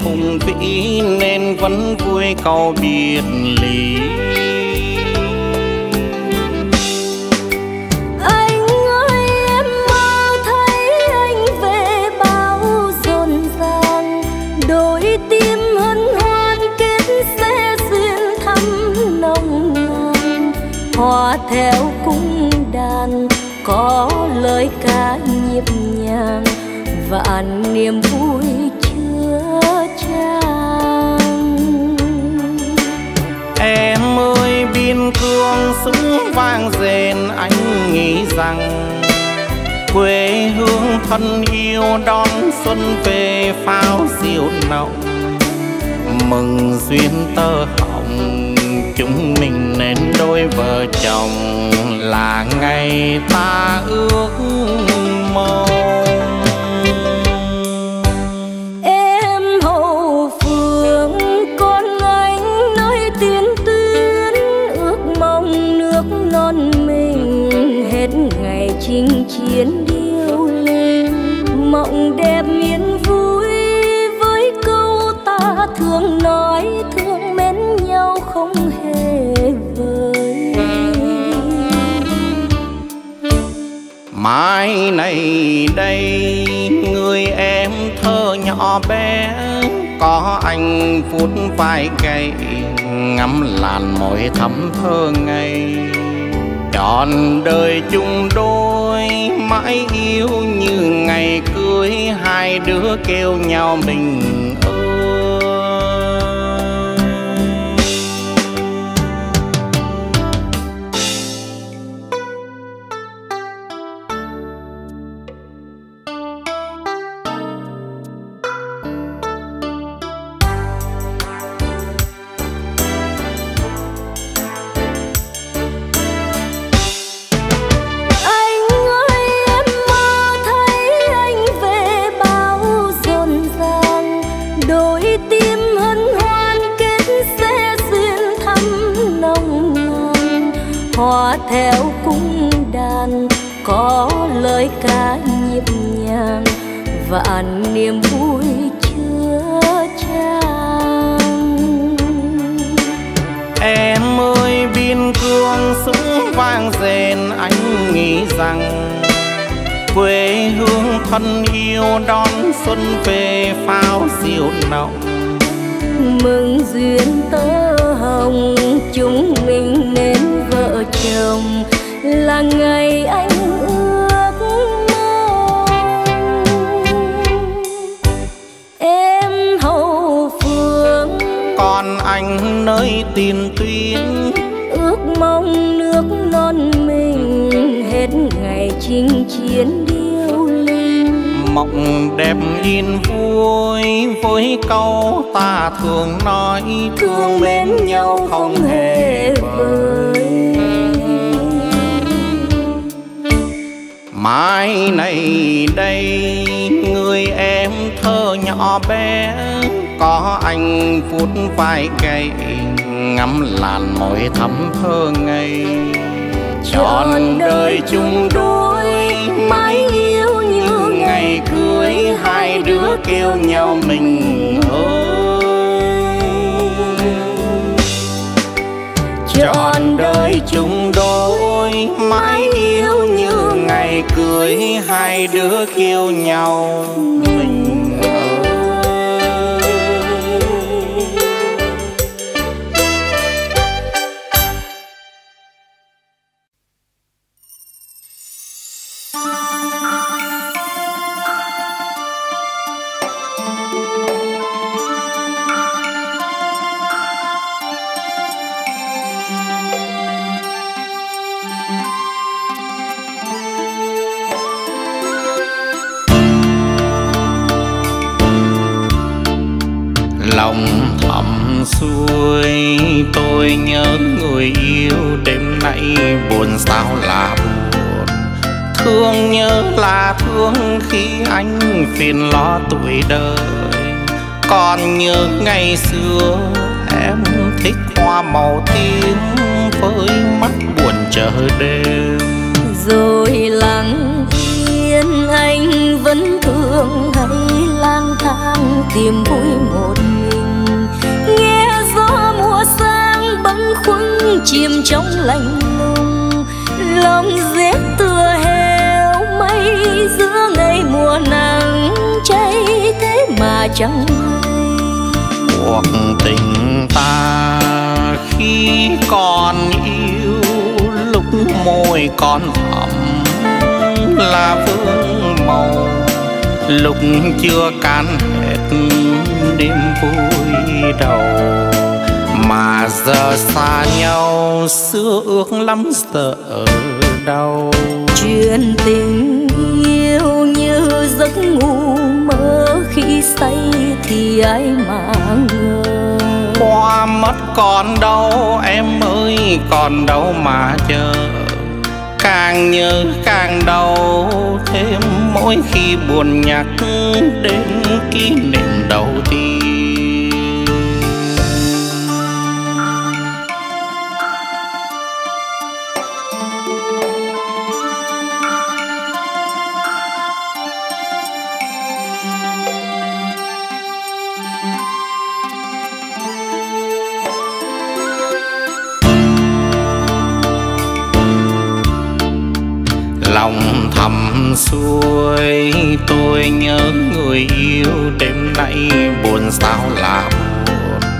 Hùng vĩ nên vẫn vui câu biệt ly. Anh ơi em mơ thấy anh về bao rộn ràng, đôi tim hân hoan kết sẽ duyên thắm nồng nàn. Hòa theo cung đàn có lời ca nhịp nhàng và niềm vui. Em ơi biên cương súng vang rền, anh nghĩ rằng quê hương thân yêu đón xuân về pháo diệu nồng. Mừng duyên tơ hồng chúng mình nên đôi vợ chồng là ngày ta ước mơ. Chinh chiến điêu lên mộng đẹp yên vui với câu ta thường nói thương mến nhau không hề vơi. Mà mai này đây, người em thơ nhỏ bé, có anh phút vai gầy, ngắm làn môi thấm thơ ngây. Trọn đời chung đôi, mãi yêu như ngày cưới, hai đứa kêu nhau mình theo cung đàn, có lời ca nhịp nhàng và niềm vui chứa chan. Em ơi biên cương súng vang rền, anh nghĩ rằng quê hương thân yêu đón xuân về pháo diệu nồng. Mừng duyên tơ hồng chúng mình nên vợ chồng, là ngày anh ước mong. Em hậu phương, còn anh nơi tiền tuyến, ước mong nước non mình hết ngày chinh chiến điêu linh. Mộng đẹp yên vui với câu ta thường nói, thương mến nhau không hề vơi. Mai này đây, người em thơ nhỏ bé, có anh phút vai gầy, ngắm làn môi thấm thơ ngây. Trọn đời chung đôi, mãi yêu như ngày cưới, hai đứa kêu nhau mình ơi. Trọn đời chung đôi, mãi yêu như ngày cưới, hai đứa kêu nhau mình ơi. Xuôi tôi nhớ người yêu, đêm nay buồn sao là buồn. Thương nhớ là thương khi anh phiền lo tuổi đời. Còn nhớ ngày xưa em thích hoa màu tím, với mắt buồn chờ đêm. Rồi lặng yên anh vẫn thương hay lang thang tìm vui một mình. Sáng bâng khuâng chìm trong lạnh lùng, lòng rét tựa heo mây giữa ngày mùa nắng cháy, thế mà chẳng hay. Cuộc tình ta khi còn yêu, lúc môi còn thắm là vương màu, lúc chưa cạn hết đêm vui đầu. Mà giờ xa nhau xưa ước lắm sợ đau. Chuyện tình yêu như giấc ngủ mơ, khi say thì ai mà ngờ. Qua mất còn đâu em ơi, còn đâu mà chờ. Càng nhớ càng đau thêm mỗi khi buồn nhắc đến kỷ niệm đầu tiên. thầm xuôi tôi nhớ người yêu, đêm nay buồn sao là buồn,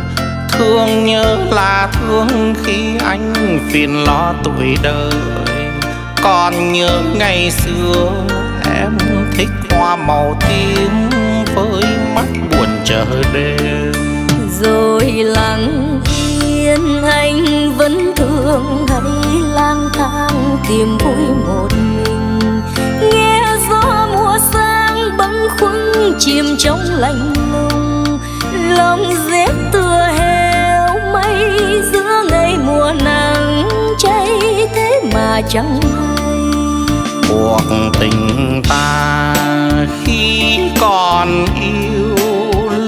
thương nhớ là thương khi anh phiền lo tuổi đời. Còn nhớ ngày xưa em thích hoa màu tím với mắt buồn chờ đêm, rồi lặng yên anh vẫn thương hay lang thang tìm vui một mình, nghe gió mùa sang bâng khuâng chìm trong lạnh lùng, lòng rét tựa heo mây giữa ngày mùa nắng cháy thế mà chẳng hay. Cuộc tình ta khi còn yêu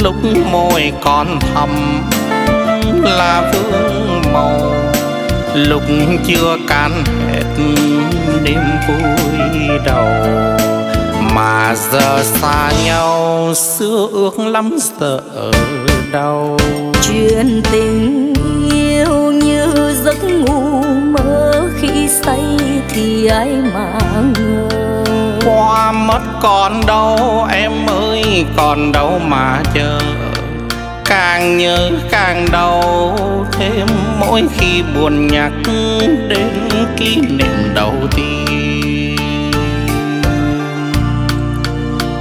lúc môi còn thầm là vương màu, lúc chưa cạn hết đêm vui đầu, mà giờ xa nhau xưa ước lắm giờ ở đâu. Chuyện tình yêu như giấc ngủ mơ, khi say thì ai mà ngờ. Qua mất còn đâu em ơi, còn đâu mà chờ, càng nhớ càng đau thêm mỗi khi buồn nhắc đến kỷ niệm đầu tiên.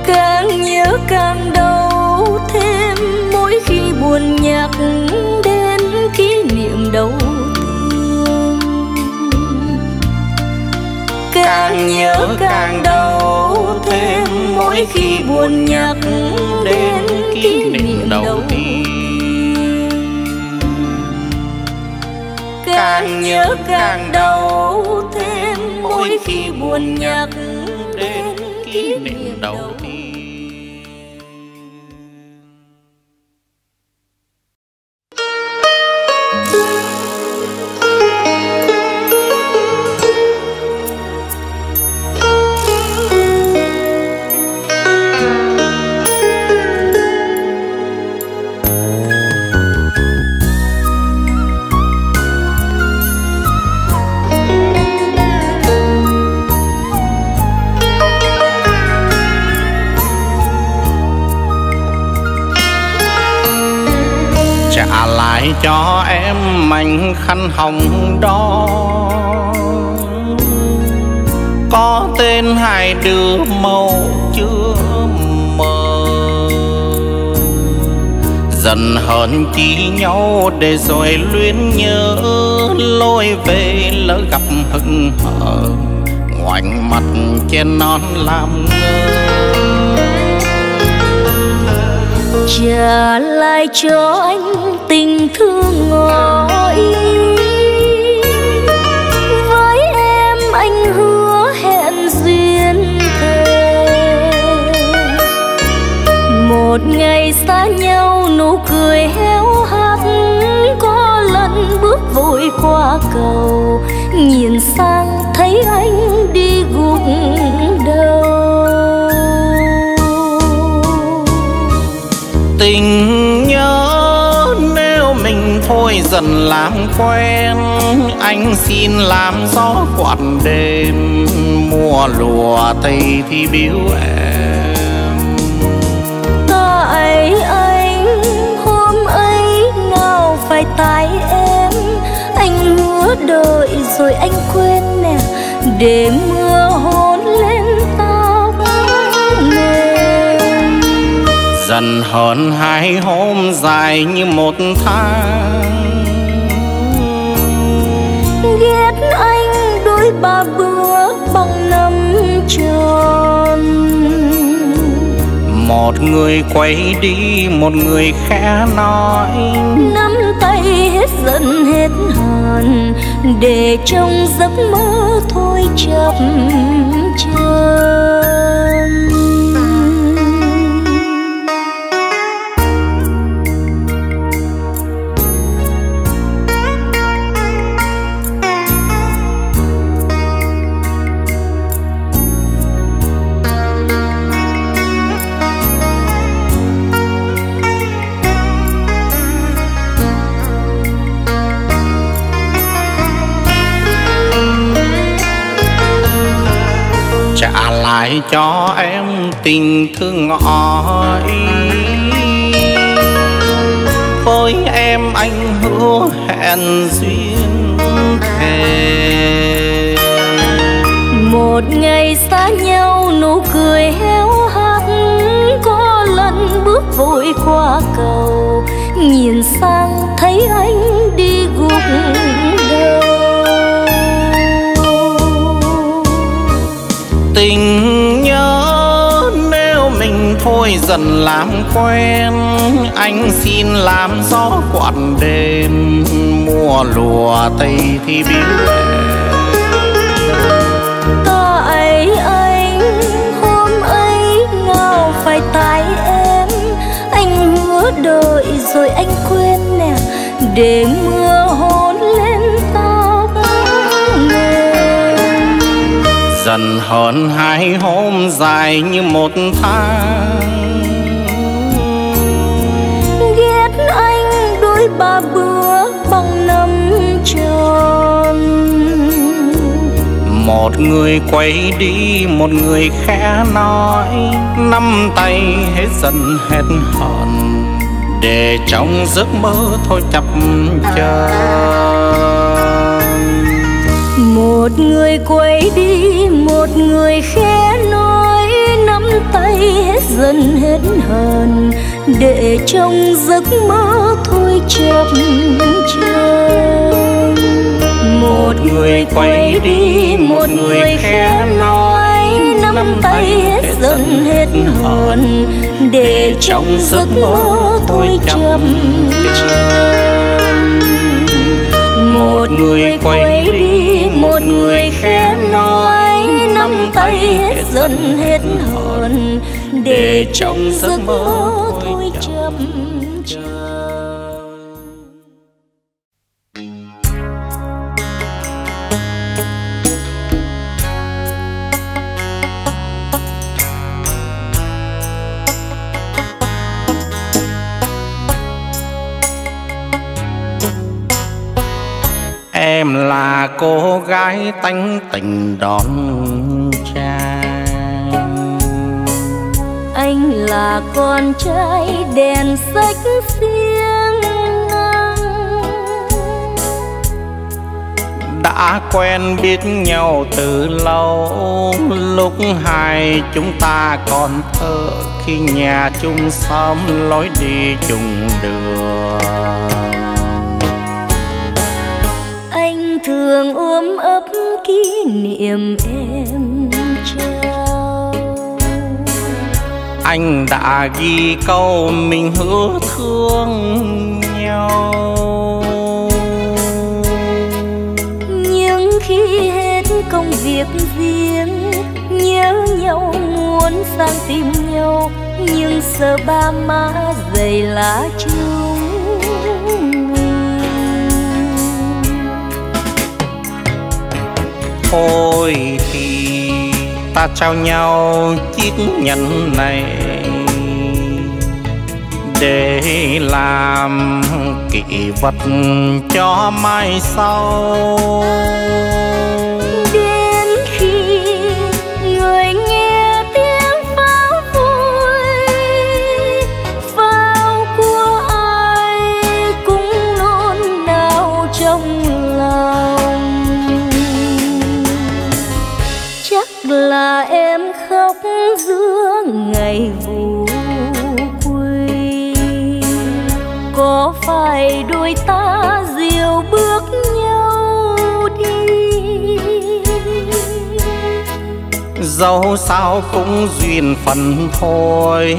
Càng nhớ càng đau thêm mỗi khi buồn nhắc đến kỷ niệm đầu tiên. Càng nhớ càng đau thêm mỗi khi buồn nhắc đến kỷ niệm đầu tiên. Càng nhớ càng đau thêm mỗi khi buồn nhắc đến kỷ niệm đầu tiên. Cho em mảnh khăn hồng đó có tên hai đứa màu chưa mờ, dần hờn chi nhau để rồi luyến nhớ lối về lỡ gặp hững hờ, ngoảnh mặt trên non làm ngơ. Trả lại cho anh tình thương ngỏ ý, với em anh hứa hẹn duyên thề, một ngày xa nhau nụ cười héo hắt, có lần bước vội qua cầu nhìn sang thấy anh đi gục đầu. Tình nhớ nếu mình thôi dần làm quen, anh xin làm gió quạt đêm mùa lùa tay thì biếu em. Tại anh hôm ấy nào phải tại em, anh hứa đợi rồi anh quên nè, để mưa hôn lên dần hơn hai hôm dài như một tháng. Ghét anh đôi ba bữa bằng năm tròn, một người quay đi một người khẽ nói, nắm tay hết giận hết hờn để trong giấc mơ thôi chập chờn. lại cho em tình thương ngõi. Với em anh hứa hẹn duyên thề, một ngày xa nhau nụ cười héo hắt. Có lần bước vội qua cầu, nhìn sang thấy anh đi gục đầu. Tình nhớ nếu mình thôi dần làm quen, anh xin làm gió quạt đêm mùa lùa tây thì biết. Tại anh hôm ấy nào phải tại em, anh hứa đợi rồi anh quên nè, để mưa hôn lên tóc mềm. Dần hơn 2 hôm dài như 1 tháng, ghét anh đôi 3 bữa bằng 5 tròn. Một người quay đi, một người khẽ nói, nắm tay hết giận hết hờn, để trong giấc mơ thôi chập chờn. Một người quay đi, một người khẽ nói, nắm tay hết giận hết hờn, để trong giấc mơ thôi chập chờn. Một người quay đi, một người khẽ nói, nắm tay hết giận hết hờn, để trong giấc mơ thôi chập chờn. Một người quay đi, một người khẽ nói, nắm tay hết giận hết hờn, để trong giấc mơ thôi chập chờn. Em là cô gái tánh tình đón trai, anh là con trai đèn sách siêng năng. Đã quen biết nhau từ lâu, lúc hai chúng ta còn thơ, khi nhà chung xóm lối đi chung đường. Thường ôm ấp kỷ niệm em trao, anh đã ghi câu mình hứa thương nhau. Nhưng khi hết công việc riêng, nhớ nhau muốn sang tìm nhau, nhưng sợ ba má dày lá chung. Thôi thì ta trao nhau chiếc nhẫn này, để làm kỷ vật cho mai sau. Đến khi người nghe tiếng pháo vui, pháo của ai cũng nôn nao trong lòng. Là em khóc giữa ngày vụ quy, có phải đôi ta diều bước nhau đi? Dẫu sao cũng duyên phận thôi,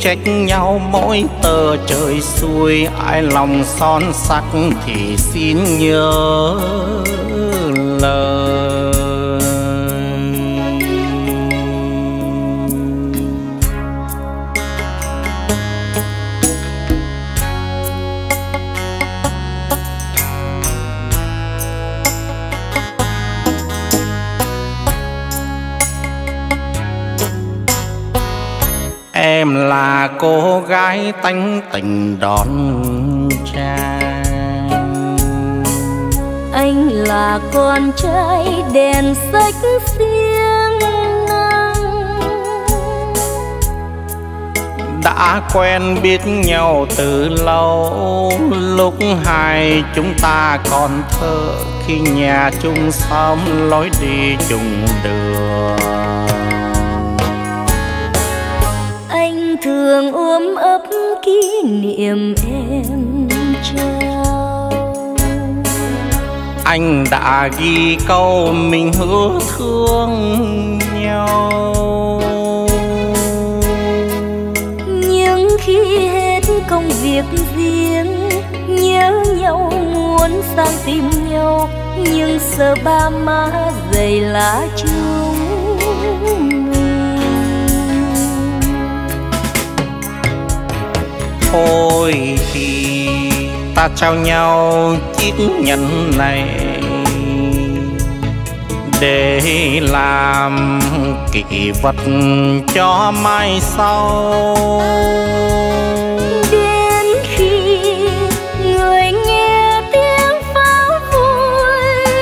trách nhau mỗi tờ trời xuôi. Ai lòng son sắc thì xin nhớ lời. Em là cô gái tánh tình đón trai, anh là con trai đèn sách siêng năng. đã quen biết nhau từ lâu, lúc hai chúng ta còn thơ, khi nhà chung xóm lối đi chung đường. Anh thường ôm ấp kỷ niệm em trao, anh đã ghi câu mình hứa thương nhau. Khi hết công việc riêng, nhớ nhau muốn sang tìm nhau, nhưng sợ ba má dày lá chung mình. Thôi thì ta trao nhau chiếc nhẫn này để làm kỷ vật cho mai sau. Đến khi người nghe tiếng pháo vui,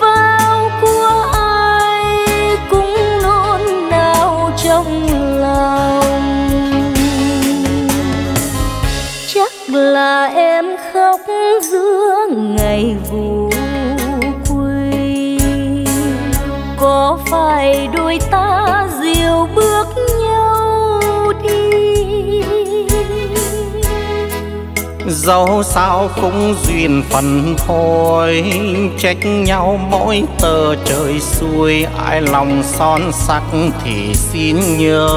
pháo của ai cũng nôn nao trong lòng. Chắc là em khóc giữa ngày vui, có phải đôi ta dìu bước nhau đi? Dẫu sao cũng duyên phận thôi, trách nhau mỗi tờ trời xuôi. Ai lòng son sắc thì xin nhớ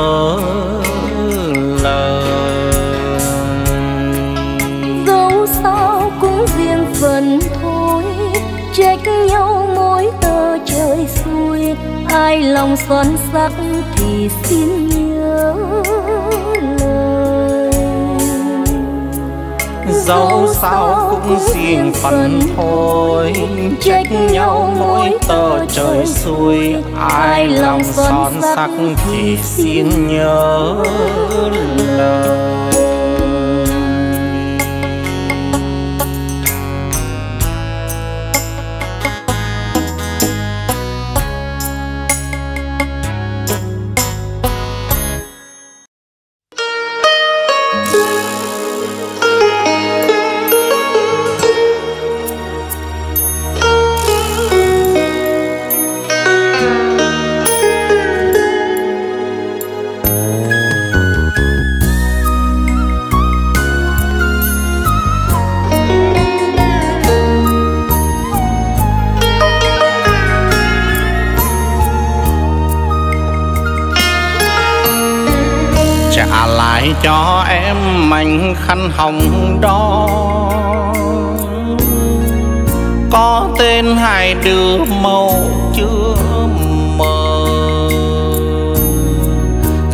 lời. Dẫu sao cũng duyên phận thôi, trách nhau mỗi tờ trời xuôi. Ai lòng son sắc thì xin nhớ lời. Dẫu sao cũng riêng phần thôi, trách nhau mỗi tờ trời xuôi. Ai lòng son sắc thì xin nhớ lời. Cho em mảnh khăn hồng đó, có tên hai đứa màu chưa mờ.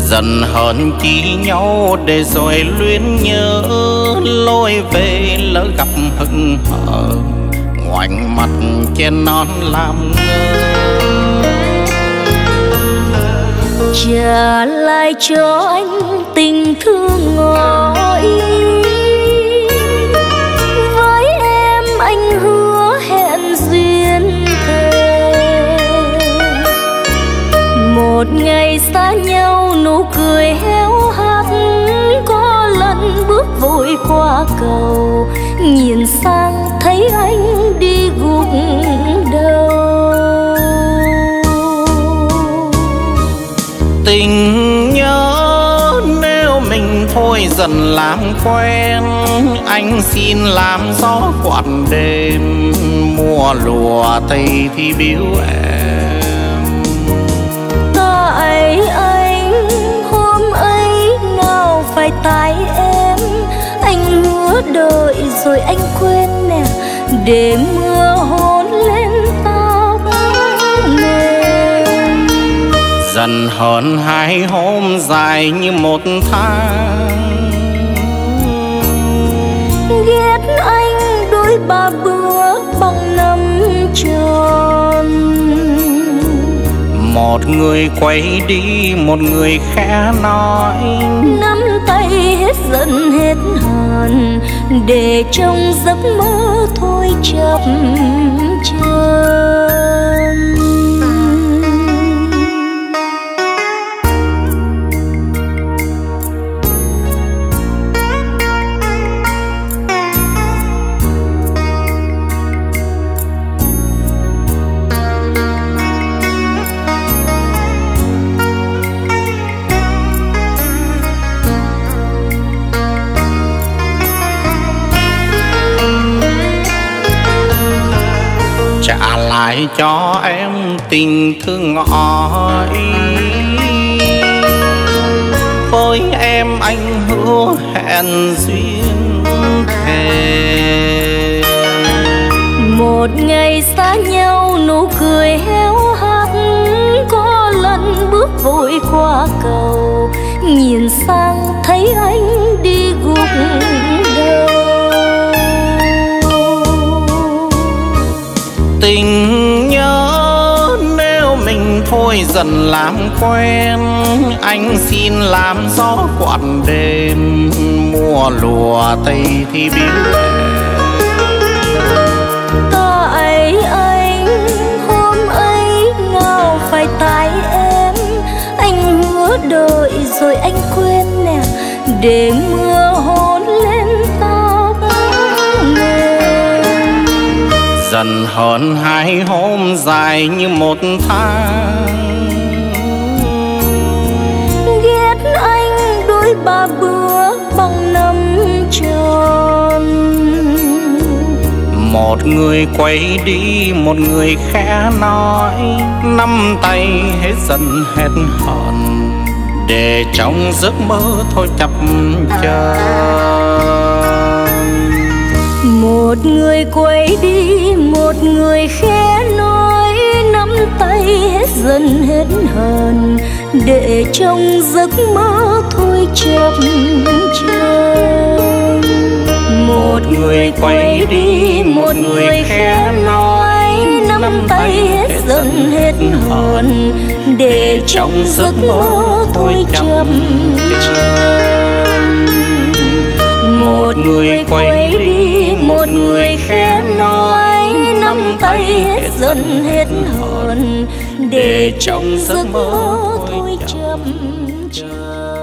Dần hờn chi nhau để rồi luyến nhớ, lối về lỡ gặp hững hờ, ngoảnh mặt trên non làm ngơ. Trả lại cho anh tình thương ngỏ ý, với em anh hứa hẹn duyên thề. Một ngày xa nhau nụ cười héo hắt, có lần bước vội qua cầu, nhìn sang thấy anh đi gục đầu. Tình nhớ nếu mình thôi dần làm quen, anh xin làm gió quạt đêm, mùa lùa tay thì biếu em. Tại anh hôm ấy nào phải tại em, anh hứa đợi rồi anh quên nè, để mưa hôn lên. Dần hơn hai hôm dài như một tháng, ghét anh đôi ba bữa bằng năm tròn. Một người quay đi, một người khẽ nói, nắm tay hết giận hết hờn, để trong giấc mơ thôi chập chờn. lại cho em tình thương ngõi. Với em anh hứa hẹn duyên thề, một ngày xa nhau nụ cười héo hắt. Có lần bước vội qua cầu, nhìn sang thấy anh đi gục đầu. Tình nhớ nếu mình thôi dần làm quen, anh xin làm gió quặn đêm mùa lùa tây thì biết. Ta ấy anh hôm ấy nào phải tại em, anh hứa đợi rồi anh quên nè, để mưa hôn lên tóc mềm. Dần hơn 2 hôm dài như 1 tháng, ghét anh đôi 3 bữa bằng 5 tròn. Một người quay đi, một người khẽ nói, nắm tay hết giận hết hờn, để trong giấc mơ thôi chập chờn. Một người quay đi, một người khẽ nói, nắm tay hết giận hết hờn, để trong giấc mơ thôi chập chờn. Một người quay đi, một người khẽ nói, nắm tay hết giận hết hờn, để trong giấc mơ thôi chập chờn. Một người quay đi, một người khẽ nói, nắm tay hết giận hết hờn, để trong giấc mơ thôi chập chờn.